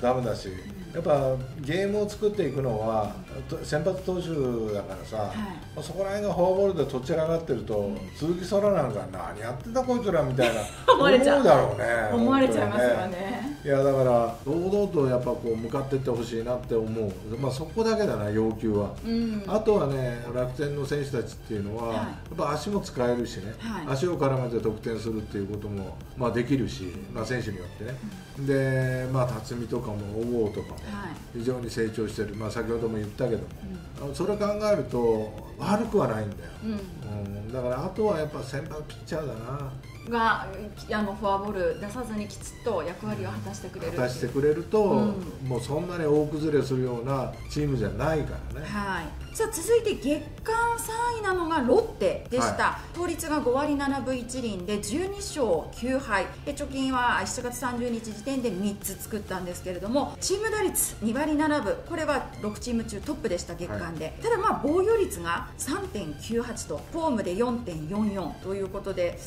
ダメだし、やっぱゲームを作っていくのは先発投手だからさ、はい、そこら辺がフォアボールでとっちらかってると、うん、鈴木空なんか何やってたこいつらみたいな思うだろうね。思われちゃいますよね。いや、だから堂々とやっぱこう向かっていってほしいなって思う。まあそこだけだな、要求は。うん、あとはね、楽天の選手たちっていうのは、はい、やっぱ足も使えるしね、はい、足を絡めて得点するっていうこともまあできるし、まあ選手によってね。うん、で、まあ辰巳とかも小郷とかも非常に成長してる。まあ先ほども言ったけども、うん、それを考えると悪くはないんだよ。うんうん、だからあとはやっぱ先発ピッチャーだな。があのフォアボール出さずにきちっと役割を果たしてくれる、果たしてくれると、うん、もうそんなに大崩れするようなチームじゃないからね。はい、さあ続いて月間さんいなのがロッテでした。はい、勝率がごわりななぶいちりんでじゅうにしょうきゅうはいで、貯金はしちがつさんじゅうにち時点でみっつ作ったんですけれども、チーム打率にわりななぶ、これはろくチーム中トップでした月間で。はい、ただまあ防御率が さんてんきゅうはち とフォームで よんてんよんよん ということで、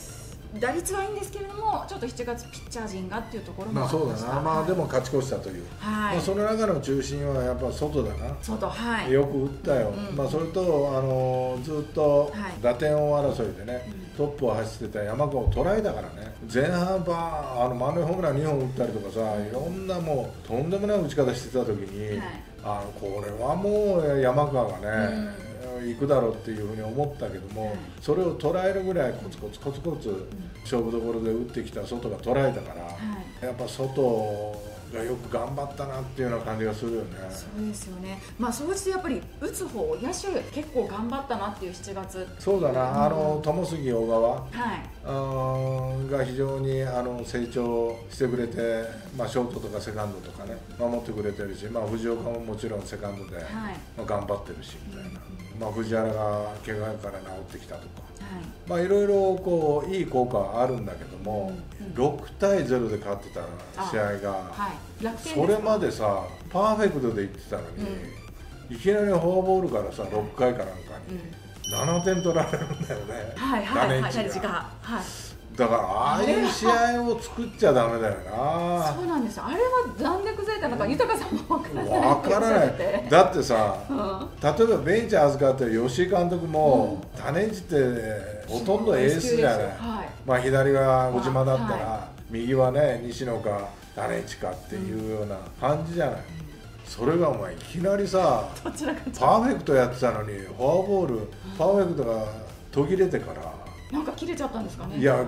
打率はいいんですけれども、ちょっとしちがつピッチャー陣がっていうところもありました。まあそうだな、まあでも勝ち越したという、はい、まあその中の中心はやっぱ外だな。外、はい、よく打ったよ。うん、まあそれとあのー、ずっと打点王争いでね、はい、トップを走ってた山川をトライだからね、前半バーンあの満塁ホームランにほん打ったりとかさ、いろんなもうとんでもない打ち方してた時に、はい、あのこれはもう山川がね、うん、行くだろうっていうふうに思ったけども、はい、それを捉えるぐらいコツコツコツコツ勝負どころで打ってきた外が捉えたから、はい、やっぱ外がよく頑張ったなっていうような感じがするよね。そうですよね。まあそうしてやっぱり打つ方野手結構頑張ったなっていうしちがつ。そうだな、あの友杉小川、はい、が非常にあの成長してくれて、まあショートとかセカンドとかね守ってくれてるし、まあ藤岡ももちろんセカンドで、はい、まあ頑張ってるしみたいな。うん、まあ藤原が怪我から治ってきたとか、はい、まあいろいろこういい効果はあるんだけども、うんうん、ろくたいゼロで勝ってた試合が、はい、それまでさパーフェクトでいってたのに、うん、いきなりフォアボールからさろっかいかなんかにななてん取られるんだよね。はいはいはい、だからああいう試合を作っちゃダメだよな。そうなんですよ。あれは残念くされたのか、豊さんも分からない。分からない。だってさ、うん、例えばベンチ預かってる吉井監督も、うん、種市ってほとんどエースじゃない。はい、まあ左が小島だったら、はい、右はね西野か種市かっていうような感じじゃない。うん、それがお前いきなりさ、パーフェクトやってたのにフォアボール、パーフェクトが途切れてから。なんか切れちゃったんですかね。いや、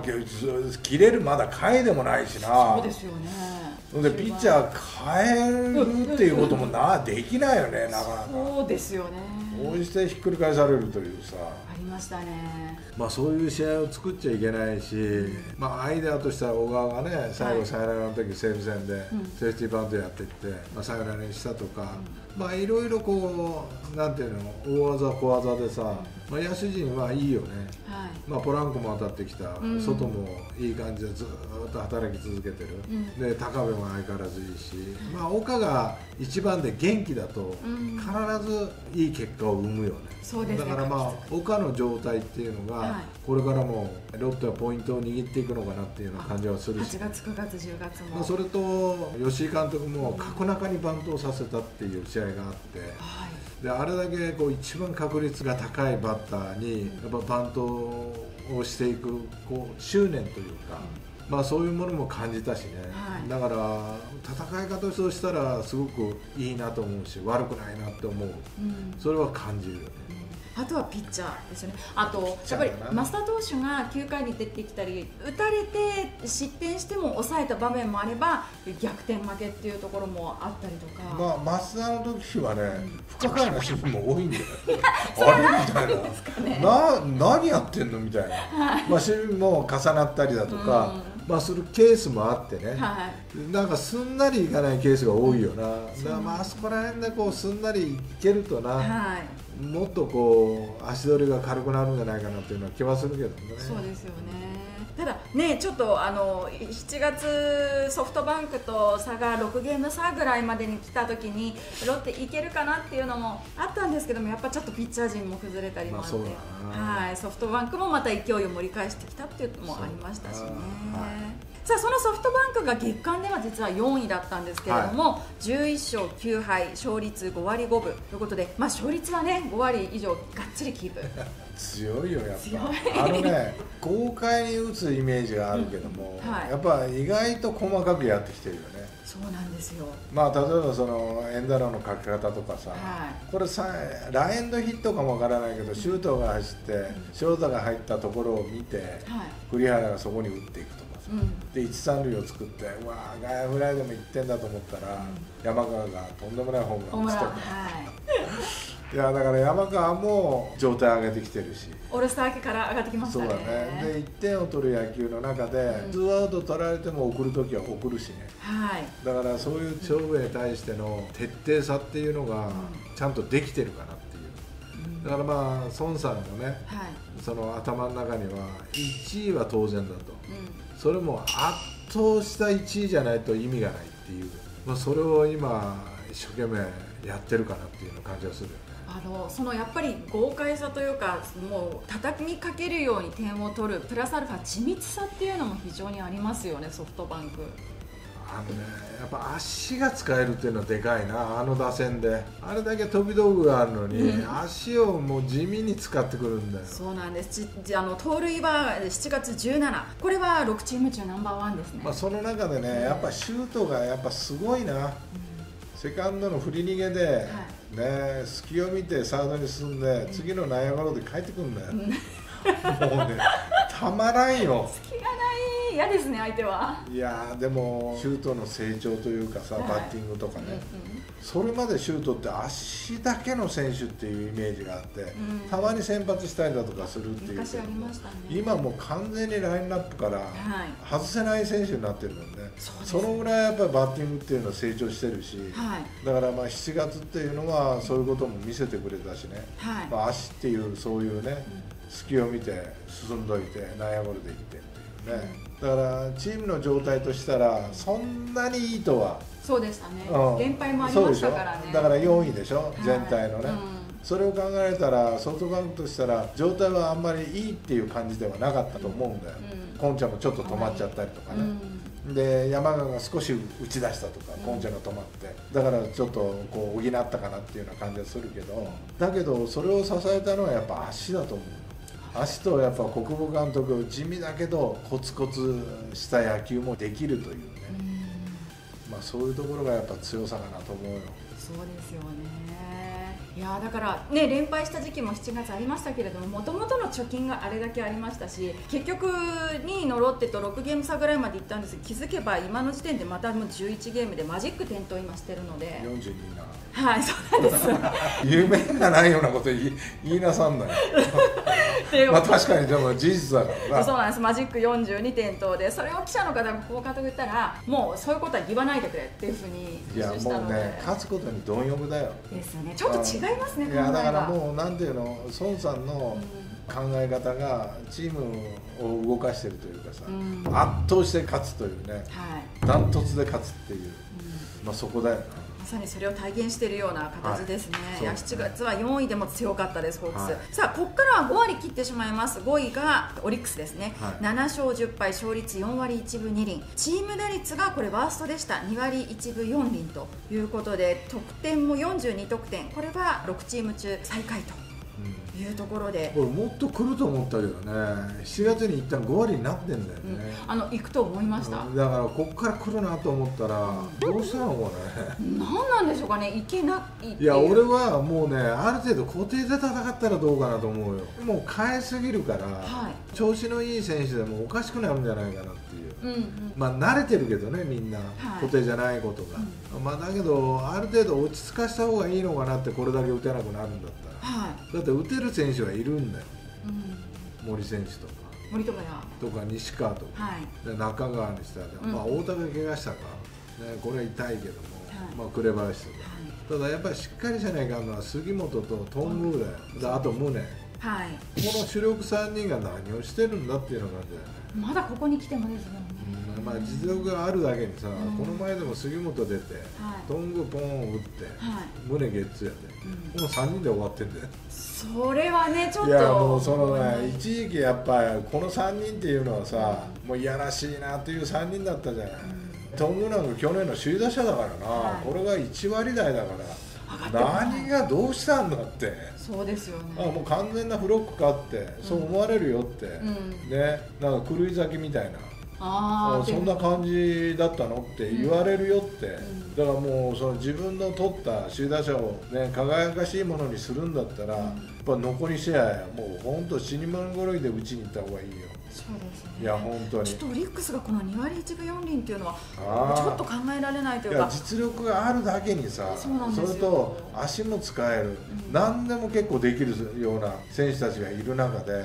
切れるまだ変えでもないしな。そうですよね。でピッチャー変えるっていうこともなできないよね、なかなか。そうですよね。こうしてひっくり返されるというさ。ありまましたね。まあそういう試合を作っちゃいけないし、まあ、アイデアとしては小川がね最後、サヨナラの時西武戦でセーフティーバントやっていって、まあ、サヨナラにしたとか、まあいろいろこうなんていうの、大技、小技でさ、まあ、野手陣はいいよね、はい、まあポランコも当たってきた、うん、外もいい感じでずっと働き続けてる、うん、で高部も相変わらずいいし、うん、まあ岡がいちばんで元気だと、うん、必ずいい結果を生むよね。そうですね、だからまあ岡の状態っていうのが、はい、これからもロッテはポイントを握っていくのかなっていうような感じはするし、はちがつ、くがつ、じゅうがつも、まあそれと吉井監督も角中にバントをさせたっていう試合があって。はい、であれだけこう一番確率が高いバッターにやっぱバントをしていくこう執念というか、まあ、そういうものも感じたしね、はい、だから戦い方としたらすごくいいなと思うし悪くないなって思う、うん、それは感じるよね。あとはピッチャーですよね。あとやっぱり増田投手がきゅうかいに出てきたり打たれて失点しても抑えた場面もあれば逆転負けっていうところもあったりとか、まあ、増田の時はね、うん、不可解なシーンも多いんだよあれみたいな、な何やってんのみたいな、はい、まあシーンも重なったりだとか、うん、まあするケースもあってね、はい、なんかすんなりいかないケースが多いよな、うん、だからまああそこら辺でこうすんなりいけるとな、はい、もっとこう足取りが軽くなるんじゃないかなっていうのは気はするけどね。そうですよね。ただね、ちょっとあのしちがつソフトバンクと差がろくゲームさぐらいまでに来た時にロッテいけるかなっていうのもあったんですけども、やっぱちょっとピッチャー陣も崩れたりもあって、はい、ソフトバンクもまた勢いを盛り返してきたっていうのもありましたしね。さあそのソフトバンクが月間では実はよんいだったんですけれども、はい、じゅういっしょうきゅうはい、勝率ごわりごぶということで、まあ、勝率はねごわりいじょうがっちりキープ強いよやっぱあのね豪快に打つイメージがあるけども、うん、はい、やっぱ意外と細かくやってきてるよね。そうなんですよ。まあ例えばそのエンダローのかけ方とかさ、はい、これさランエンドヒットかもわからないけど周東が走って、うん、ショートが入ったところを見て、はい、栗原がそこに打っていくと。でいち、さんるいを作ってうわー、外野フライでもいってんだと思ったら、うん、山川がとんでもないホームランを打つとか、はい、いやだから山川も状態上げてきてるしオールスター明けから上がってきましたね。そうだね。でいってんを取る野球の中で、うん、ツーアウト取られても送るときは送るしね、はい、だからそういう勝負に対しての徹底さっていうのがちゃんとできてるかなっていう、うん、だからまあ孫さんのね、はい、その頭の中にはいちいは当然だと。うん、それも圧倒したいちいじゃないと意味がないっていう、まあ、それを今一生懸命やってるかなっていう感じがするよね。あのそのやっぱり豪快さというかもう畳みかけるように点を取るプラスアルファ緻密さっていうのも非常にありますよね、ソフトバンク。あのね、やっぱ足が使えるっていうのはでかいな、あの打線であれだけ飛び道具があるのに、うん、足をもう地味に使ってくるんだよ。そうなんです。あの盗塁はしちがつじゅうなな、これはろくチーム中ナンバーワンですね。まあその中でね、うん、やっぱシュートがやっぱすごいな、うん、セカンドの振り逃げで、はい、ね、隙を見てサードに進んで、うん、次の内野ゴロで帰ってくるんだよ、うん、もうねたまらんよ。隙がない嫌ですね、相手は。いやでもシュートの成長というかさ、はい、バッティングとかね、うんうん、それまでシュートって足だけの選手っていうイメージがあって、うん、たまに先発したりだとかするっていう、昔ありましたね。今もう完全にラインナップから外せない選手になってるもんね、はい、そのぐらいやっぱりバッティングっていうのは成長してるし、はい、だからまあしちがつっていうのはそういうことも見せてくれたしね、はい、まあ足っていうそういうね、隙を見て進んどいて内野ゴロでいってっていうね、うん、だからチームの状態としたらそんなにいいとは。そうでしたね、うん、連敗もありましたからね。だからよんいでしょ、うん、全体のね、はい、うん、それを考えたらソフトバンクとしたら状態はあんまりいいっていう感じではなかったと思うんだよ、うん、コンちゃんもちょっと止まっちゃったりとかね、はい、うん、で山川が少し打ち出したとか、うん、コンちゃんが止まってだからちょっとこう補ったかなっていうような感じはするけど、だけどそれを支えたのはやっぱ足だと思う。足とやっぱ小久保監督、地味だけどコツコツした野球もできるというね、うまあそういうところがやっぱ強さかなと思うよ。そうですよね。いやだからね、連敗した時期もしちがつありましたけれども、もともとの貯金があれだけありましたし、結局にいのロッテとろくゲームさぐらいまでいったんですが、気づけば今の時点でまたもうじゅういちゲームでマジック点灯今してるのでよんじゅうにな、はい、そうなんです有名がないようなこと言いなさんなよまあ確かにでも事実だからな。そうなんです。マジックよんじゅうにてんとで、それを記者の方がこう語ったら、もうそういうことは言わないでくれっていうふうにしたので。いやもうね、勝つことに貪欲だよ。ですね。ちょっと違いますね。いやだからもうなんていうの、孫さんの考え方がチームを動かしてるというかさ、うん、圧倒して勝つというね、はい、ダントツで勝つっていう、うん、まあそこだよな。まさにそれを体現しているような形ですね。はい、しちがつはよんいでも強かったです、ホークス。はい、さあ、ここからはごわり切ってしまいます。ごいがオリックスですね。はい、ななしょうじゅっぱい、勝率よんわりいちぶにりん。チーム打率がこれワーストでした。にわりいちぶよんりんということで、得点もよんじゅうにとくてん。これはろくチームちゅう最下位というところで、うん、俺もっと来ると思ったけどね。しちがつに一旦ごわりになってんだよね、うん、あの行くと思いました。だからこっから来るなと思ったら、どうしたのこれ、何なんでしょうかね、行けないっていう。いや俺はもうね、ある程度固定で戦ったらどうかなと思うよ。もう変えすぎるから、はい、調子のいい選手でもおかしくなるんじゃないかなっていう、うん、うん、まあ慣れてるけどねみんな、はい、固定じゃないことが、うん、まあだけどある程度落ち着かした方がいいのかなって。これだけ打てなくなるんだったら、はい、だって打てる選手はいるんだよ、うん、森選手とか森とかとか西川とか、はい、で中川にしたら、うん、まあ大田が怪我したか、ね、これは痛いけども、はい、まあ紅林とか、はい、ただやっぱりしっかりしないかんのは杉本と頓宮だよ、うん、であと宗、はい、この主力さんにんが何をしてるんだっていうのがあるんじゃない。まだここに来てもですね、うん、まあ実力があるだけにさ、うん、この前でも杉本出て、はい、頓宮ポンを打って、はい、宗ゲッツーやで、うん、もうさんにんで終わってんだよ。それはねちょっと、いやもうそのね、一時期やっぱこのさんにんっていうのはさ、もういやらしいなっていうさんにんだったじゃない。頓宮なんか去年の首位打者だからな、はい、これがいちわりだいだから。何がどうしたんだって。そうですよね。あ、もう完全なフロックかってそう思われるよって、うん、ね、なんか狂い咲きみたいな、ああそんな感じだったのって言われるよって、うん、だからもうその自分の取った首位打者を、ね、輝かしいものにするんだったら、うん、やっぱ残り試合もうほんと死に物狂いで打ちに行った方がいいよ。そうですね。いや本当にちょっとオリックスがこのにわりいちぶよんりんっていうのはちょっと考えられないというか。いや実力があるだけにさ、 そうなんですよ。それと足も使える、うん、何でも結構できるような選手たちがいる中で、はい、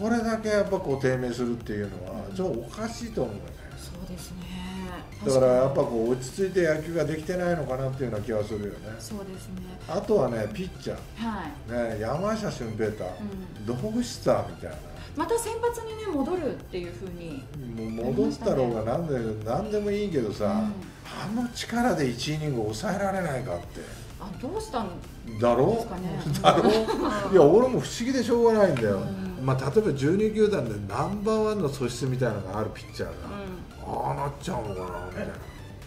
これだけやっぱこう低迷するっていうのはちょっとおかしいと思うよね。そうですね。だからやっぱこう落ち着いて野球ができてないのかなっていうような気がするよね。そうですね。あとはねピッチャー、はい、ね、山下舜平太、うん、どうしたみたいな。また先発にね戻るっていうふうに、もう戻ったろうが何で、ね、何でもいいけどさ、うん、あの力でいちイニング抑えられないかって、あどうしたんですかね。だろういや俺も不思議でしょうがないんだよ、うん、まあ、例えばじゅうにきゅうだんでナンバーワンの素質みたいなのがあるピッチャーが、うん、ああなっちゃうのかなみたいな。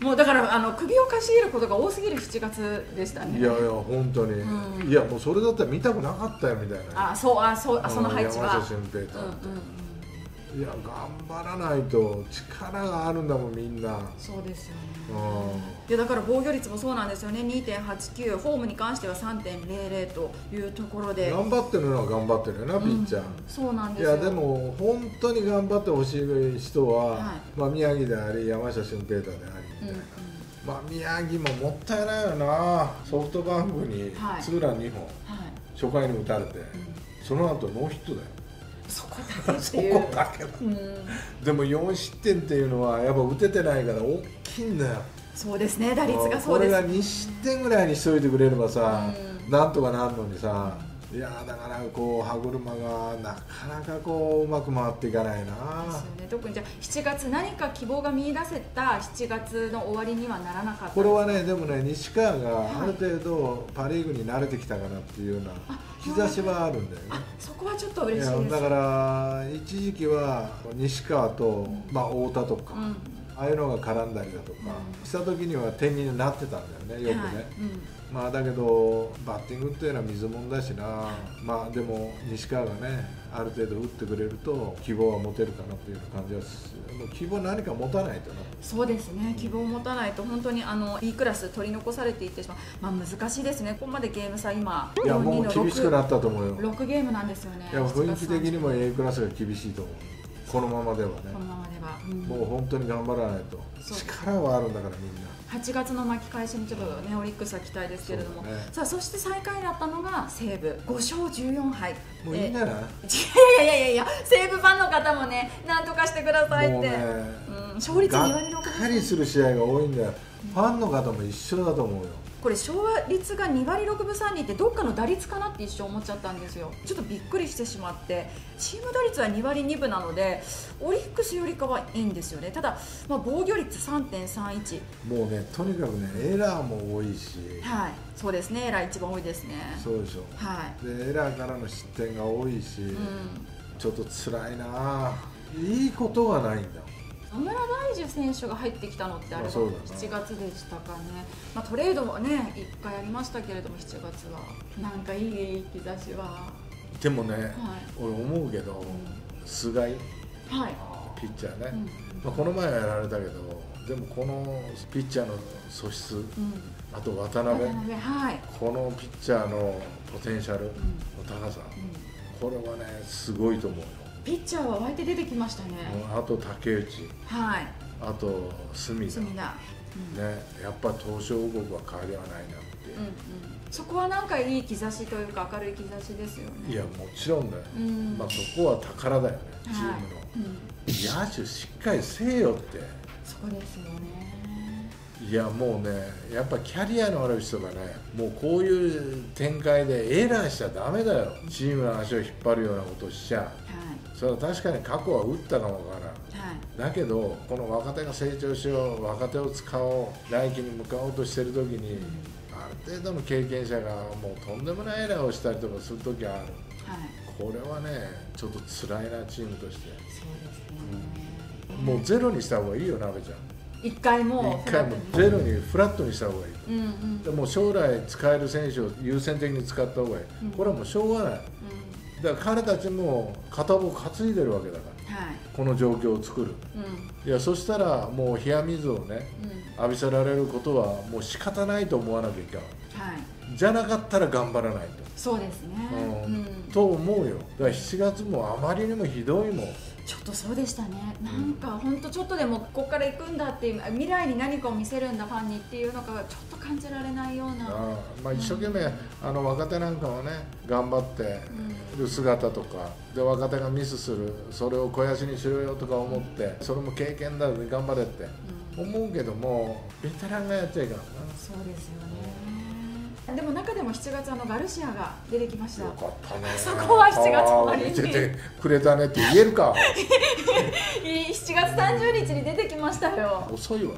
もうだからあの首をかしげることが多すぎるしちがつでしたね。いやいや本当に、うん、いやもうそれだったら見たくなかったよみたいな。あそうあそうあその配置は山下舜平太って、うん、うん、いや頑張らないと力があるんだもんみんな。そうですよね。うん、でだから防御率もそうなんですよね。 にてんはちきゅう、 フォームに関しては さんてんぜろぜろ というところで頑張ってるのは頑張ってるよな、うん、ピッチャー。そうなんですよ。いやでも本当に頑張ってほしい人は、はい、まあ、宮城であり山下舜平太であり、まあ宮城ももったいないよな。ソフトバンクにツーランにほん、初回に打たれて、その後ノーヒットだよ。そこだけっていう。そこだけだ。でもよんしってんっていうのはやっぱ打ててないから大きいんだよ。そうですね、打率がそうです。これがにしってんぐらいにしといてくれればさ、なんとかなるのにさ。いやだからこう歯車がなかなかこううまく回っていかないな。ですよね。特にじゃあしちがつ何か希望が見出せたしちがつの終わりにはならなかった。これはねでもね、西川がある程度パ・リーグに慣れてきたかなっていうような兆しはあるんだよね。あそこはちょっと嬉しいです。いやだから一時期は西川と、まあ、太田とか、うん、ああいうのが絡んだりだとか、うん、した時には点になってたんだよね、よくね。はい、うん、まあだけどバッティングっていうのは水もんだしな、はい、まあでも西川がねある程度打ってくれると希望は持てるかなっていう感じはする。もう希望何か持たないとな。そうですね、希望を持たないと本当にあの B クラス取り残されていってしまう。まあ難しいですね。ここまでゲーム差今いやもう厳しくなったと思うよ。ろくゲームなんですよね。いや雰囲気的にも A クラスが厳しいと思う。このままではね、もう本当に頑張らないと。力はあるんだからみんな。はちがつの巻き返しにちょっとねオリックスは期待ですけれども、ね、さあそして最下位だったのが西武ごしょうじゅうよんはい。もういいんじゃない？いやいやいや、西武ファンの方もねなんとかしてくださいって、もうね、うん、勝率にわりろくぶんがっかりする試合が多いんだよ、うん、ファンの方も一緒だと思うよ。これ勝率がにわりろくぶさんりんってどっかの打率かなって一瞬思っちゃったんですよ。ちょっとびっくりしてしまって、チーム打率はにわりにぶなのでオリックスよりかはいいんですよね。ただ、まあ、防御率 さんてんさんいち、 もうねとにかくねエラーも多いし、はい、そうですね、エラー一番多いですね。そうでしょう、はい、でエラーからの失点が多いし、うん、ちょっと辛いな。いいことはないんだ。野村大樹選手が入ってきたのってあれはしちがつでしたかね、まあ、トレードはねいっかいありましたけれども、しちがつはなんかいい兆しは。でもね、はい、俺思うけど、うん、菅井、はい、ピッチャーね、うん、まあこの前はやられたけど、でもこのピッチャーの素質、うん、あと渡辺、渡辺、はい、このピッチャーのポテンシャルの高さ、うんうん、これはねすごいと思うよ。ピッチャーは湧いて出てきましたね。あと竹内、はい、あと隅田、ね、やっぱ投手王国は変わりはないなって、うんうん、そこはなんかいい兆しというか明るい兆しですよね。いやもちろんだよ、うん、まあそこは宝だよね、チームの、はい、うん、野手しっかりせよって。そこですよね。いやもうね、やっぱキャリアのある人がね、もうこういう展開でエラーしちゃだめだよ、チームの足を引っ張るようなことしちゃ、はい、それは確かに過去は打ったかもわからん、はい、だけどこの若手が成長しよう、若手を使おう、来季に向かおうとしてる時に、うん、ある程度の経験者がもうとんでもないエラーをしたりとかする時はある、はい、これはねちょっと辛いな、チームとして。そうですね、うん、もうゼロにした方がいいよ、なべちゃん。いっかいもゼロにフラットにした方がいい、うん、うん、でもう将来使える選手を優先的に使った方がいい、うん、これはもうしょうがない、うん、だから彼たちも片棒担いでるわけだから、はい、この状況を作る、うん、いやそしたらもう冷や水をね、うん、浴びせられることはもう仕方ないと思わなきゃいけない、はい、じゃなかったら頑張らないと。そうですね、うんうん、と思うよ。だからしちがつもあまりにもひどいもん。ちょっとそうでしたね。なんか本当ちょっとでもここから行くんだっていう、未来に何かを見せるんだファンにっていうのがちょっと感じられないような。あ、まあ、一生懸命、うん、あの若手なんかはね頑張ってる姿とか、うん、で若手がミスする、それを肥やしにしろよとか思って、うん、それも経験だで頑張れって、うん、思うけどもベテランがやっちゃいかんな。そうですよね。でも中でもしちがつ、あのガルシアが出てきました。よかったね。そこはしちがつ終わりに出てくれたねって言えるかしちがつさんじゅうにちに出てきましたよ。遅いわね、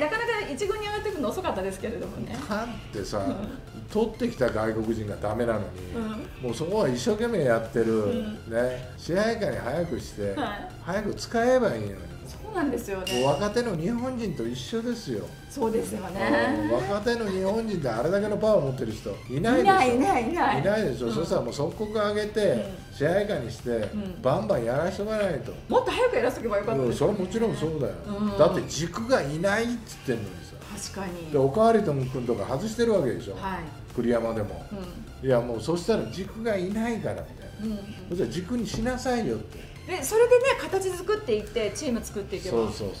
なかなか一軍に上がってくるの遅かったですけれどもね。だってさ、うん、取ってきた外国人がダメなのに、うん、もうそこは一生懸命やってる、うん、ね、支配下に早くして、はい、早く使えばいいのに。そうなんですよね。若手の日本人と一緒ですよ。そうですよね。若手の日本人ってあれだけのパワーを持ってる人いないでしょ。いないいないいない。いないでしょ。うん、そしたらもう即刻上げて支配下にして、うん、バンバンやらしとかないと。もっと早くやらしとけばよかったですね。それはもちろんそうだよ。うん、だって軸がいないっつってんのにさ。確かに。でおかわりともくんとか外してるわけでしょ。はい、栗山でも。うん、いやもうそしたら軸がいないからみたいな。うん、そしたら軸にしなさいよって。でそれでね形作っていってチーム作っていけばですよね。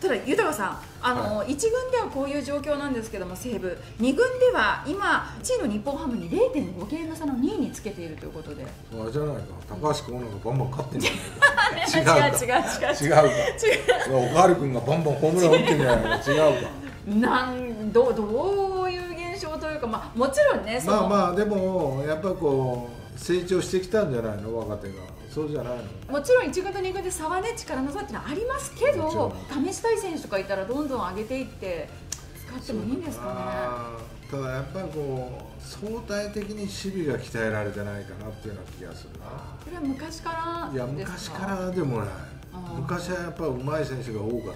ただ豊さん、あの、はい、いちぐんではこういう状況なんですけども、西武にぐんでは今チーム日本ハムに れいてんごゲーム差のにいにつけているということで。あれじゃないか、高橋君のがバンバン勝ってんじゃないか。違う違う違う違う違う。おかわり君がバンバンホームラン打ってんじゃないか。違うか。なんどどういう現象というか、まあもちろんね。まあまあでもやっぱこう。成長してきたんじゃないの、若手が。そうじゃないの。もちろんいちぐんとにぐんで差はね、力の差っていうのはありますけど、試したい選手とかいたらどんどん上げていって使ってもいいんですかね。ただやっぱりこう相対的に守備が鍛えられてないかなっていうような気がするな。これは昔からですか？いや昔からでもない。昔はやっぱ上手い選手が多かった。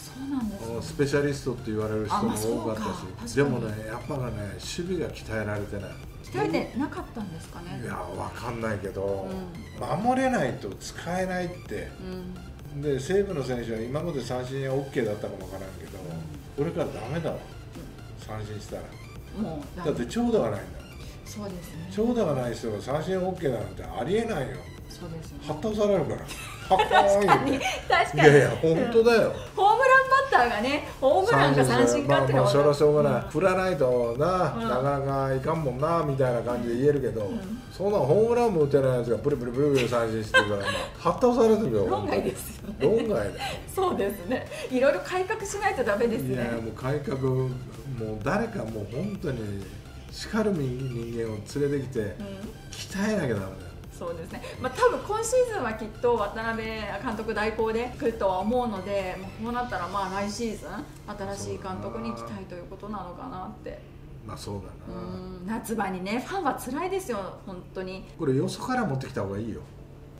そうなんですね。スペシャリストって言われる人も多かったし、でもね、やっぱりね、守備が鍛えられてない。鍛えてなかったんですかね。いや、わかんないけど、うん、守れないと使えないって、うん、で西武の選手は今まで三振は OK だったかもわからんけど、うん、俺からダメだわ、三振したら、もうだって長打がないんだもん。そうですね、長打がない人が三振 OK なんてありえないよ。そうですね、はったおされるから。確かに確かに。いやいや、本当だよ。ホームランターがね、ホームランか三振かっていうのはそれはしょうがない、振らないとな、なかなかいかんもんなみたいな感じで言えるけど、そんなホームランも打てないやつがプリプリプリプリ三振してるから、はったをされてるよ、論外ですよね、論外で、そうですね、いろいろ改革しないとだめですね、いやもう改革、もう誰かもう本当に、しかるべき人間を連れてきて、鍛えなきゃだめだよ。そうですね、まあ、多分今シーズンはきっと渡辺監督代行で来るとは思うので、こうなったらまあ来シーズン新しい監督に期待ということなのかなって。まあそうだな、うん、夏場にねファンは辛いですよ本当に。これよそから持ってきた方がいいよ、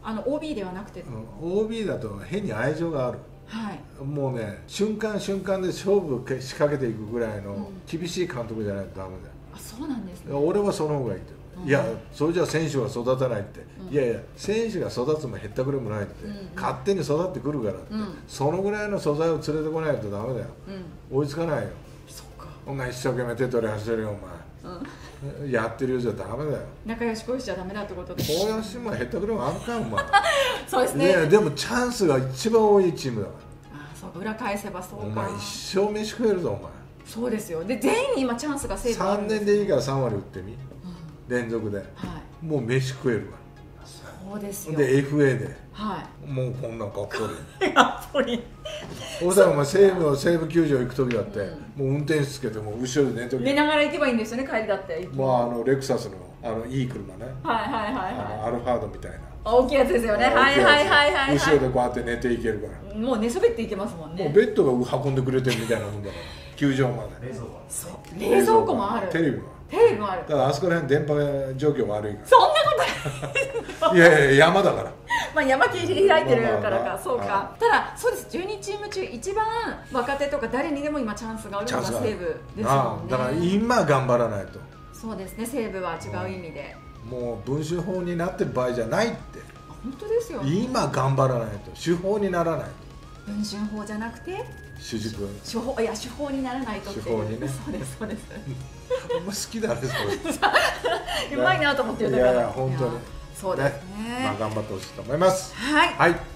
あの オービー ではなくて、うん、オービー だと変に愛情がある、はい、もうね瞬間瞬間で勝負を仕掛けていくぐらいの厳しい監督じゃないとダメだよ、うん、あそうなんですね。俺はその方がいいと。いやそれじゃ選手は育たないって、うん、いやいや選手が育つもへったくれもないって、うん、勝手に育ってくるからって、うん、そのぐらいの素材を連れてこないとダメだよ、うん、追いつかないよ。そっか、お前一生懸命手取り走ってるよお前、うん、やってるようじゃダメだよ、仲良しこいしちゃダメだってことです。こうやしもへったくれもあるかお前そうですね。いやでもチャンスが一番多いチームだから、ああそう、裏返せばそうか、お前一生飯食えるぞお前。そうですよ、で全員に今チャンスがセーブあるんです。さんねんでいいからさん割打ってみ、連続で、はい、もう飯食えるわ。そうですよ。で エフエー で、はい、もうこんなんかっこいい。かっこいい。お前も西武の西武球場行く時だって、うん、もう運転手つけてもう後ろで寝とき。寝ながら行けばいいんですよね帰りだって。まああのレクサスのあのいい車ね。はいはいはいはい。あのアルファードみたいな。大きいやつですよね。はいはいはいはい。後ろでこうやって寝ていけるから。もう寝そべっていけますもんね。もうベッドが運んでくれてるみたいなもんだから。球場まで。冷蔵庫。そう。冷蔵庫もある。テレビも。テレビもある。ただあそこら辺電波状況悪いから。そんなことない。いやいや山だから、まあ山切り開いてるからか。そうか。ただそうです、じゅうにチーム中一番若手とか誰にでも今チャンスがあるのが西武ですもんね。だから今頑張らないと。そうですね、西武は違う意味でもう文集法になってる場合じゃないって。本当ですよ、今頑張らないと手法にならないと。文春法じゃなくて主軸、手法、いや手法にならないとって。手法にね。そうですそうです。あんま好きだねそれ。うまいなと思ってるだから。いやいや本当に。そうですね。まあ頑張ってほしいと思います。はい。はい。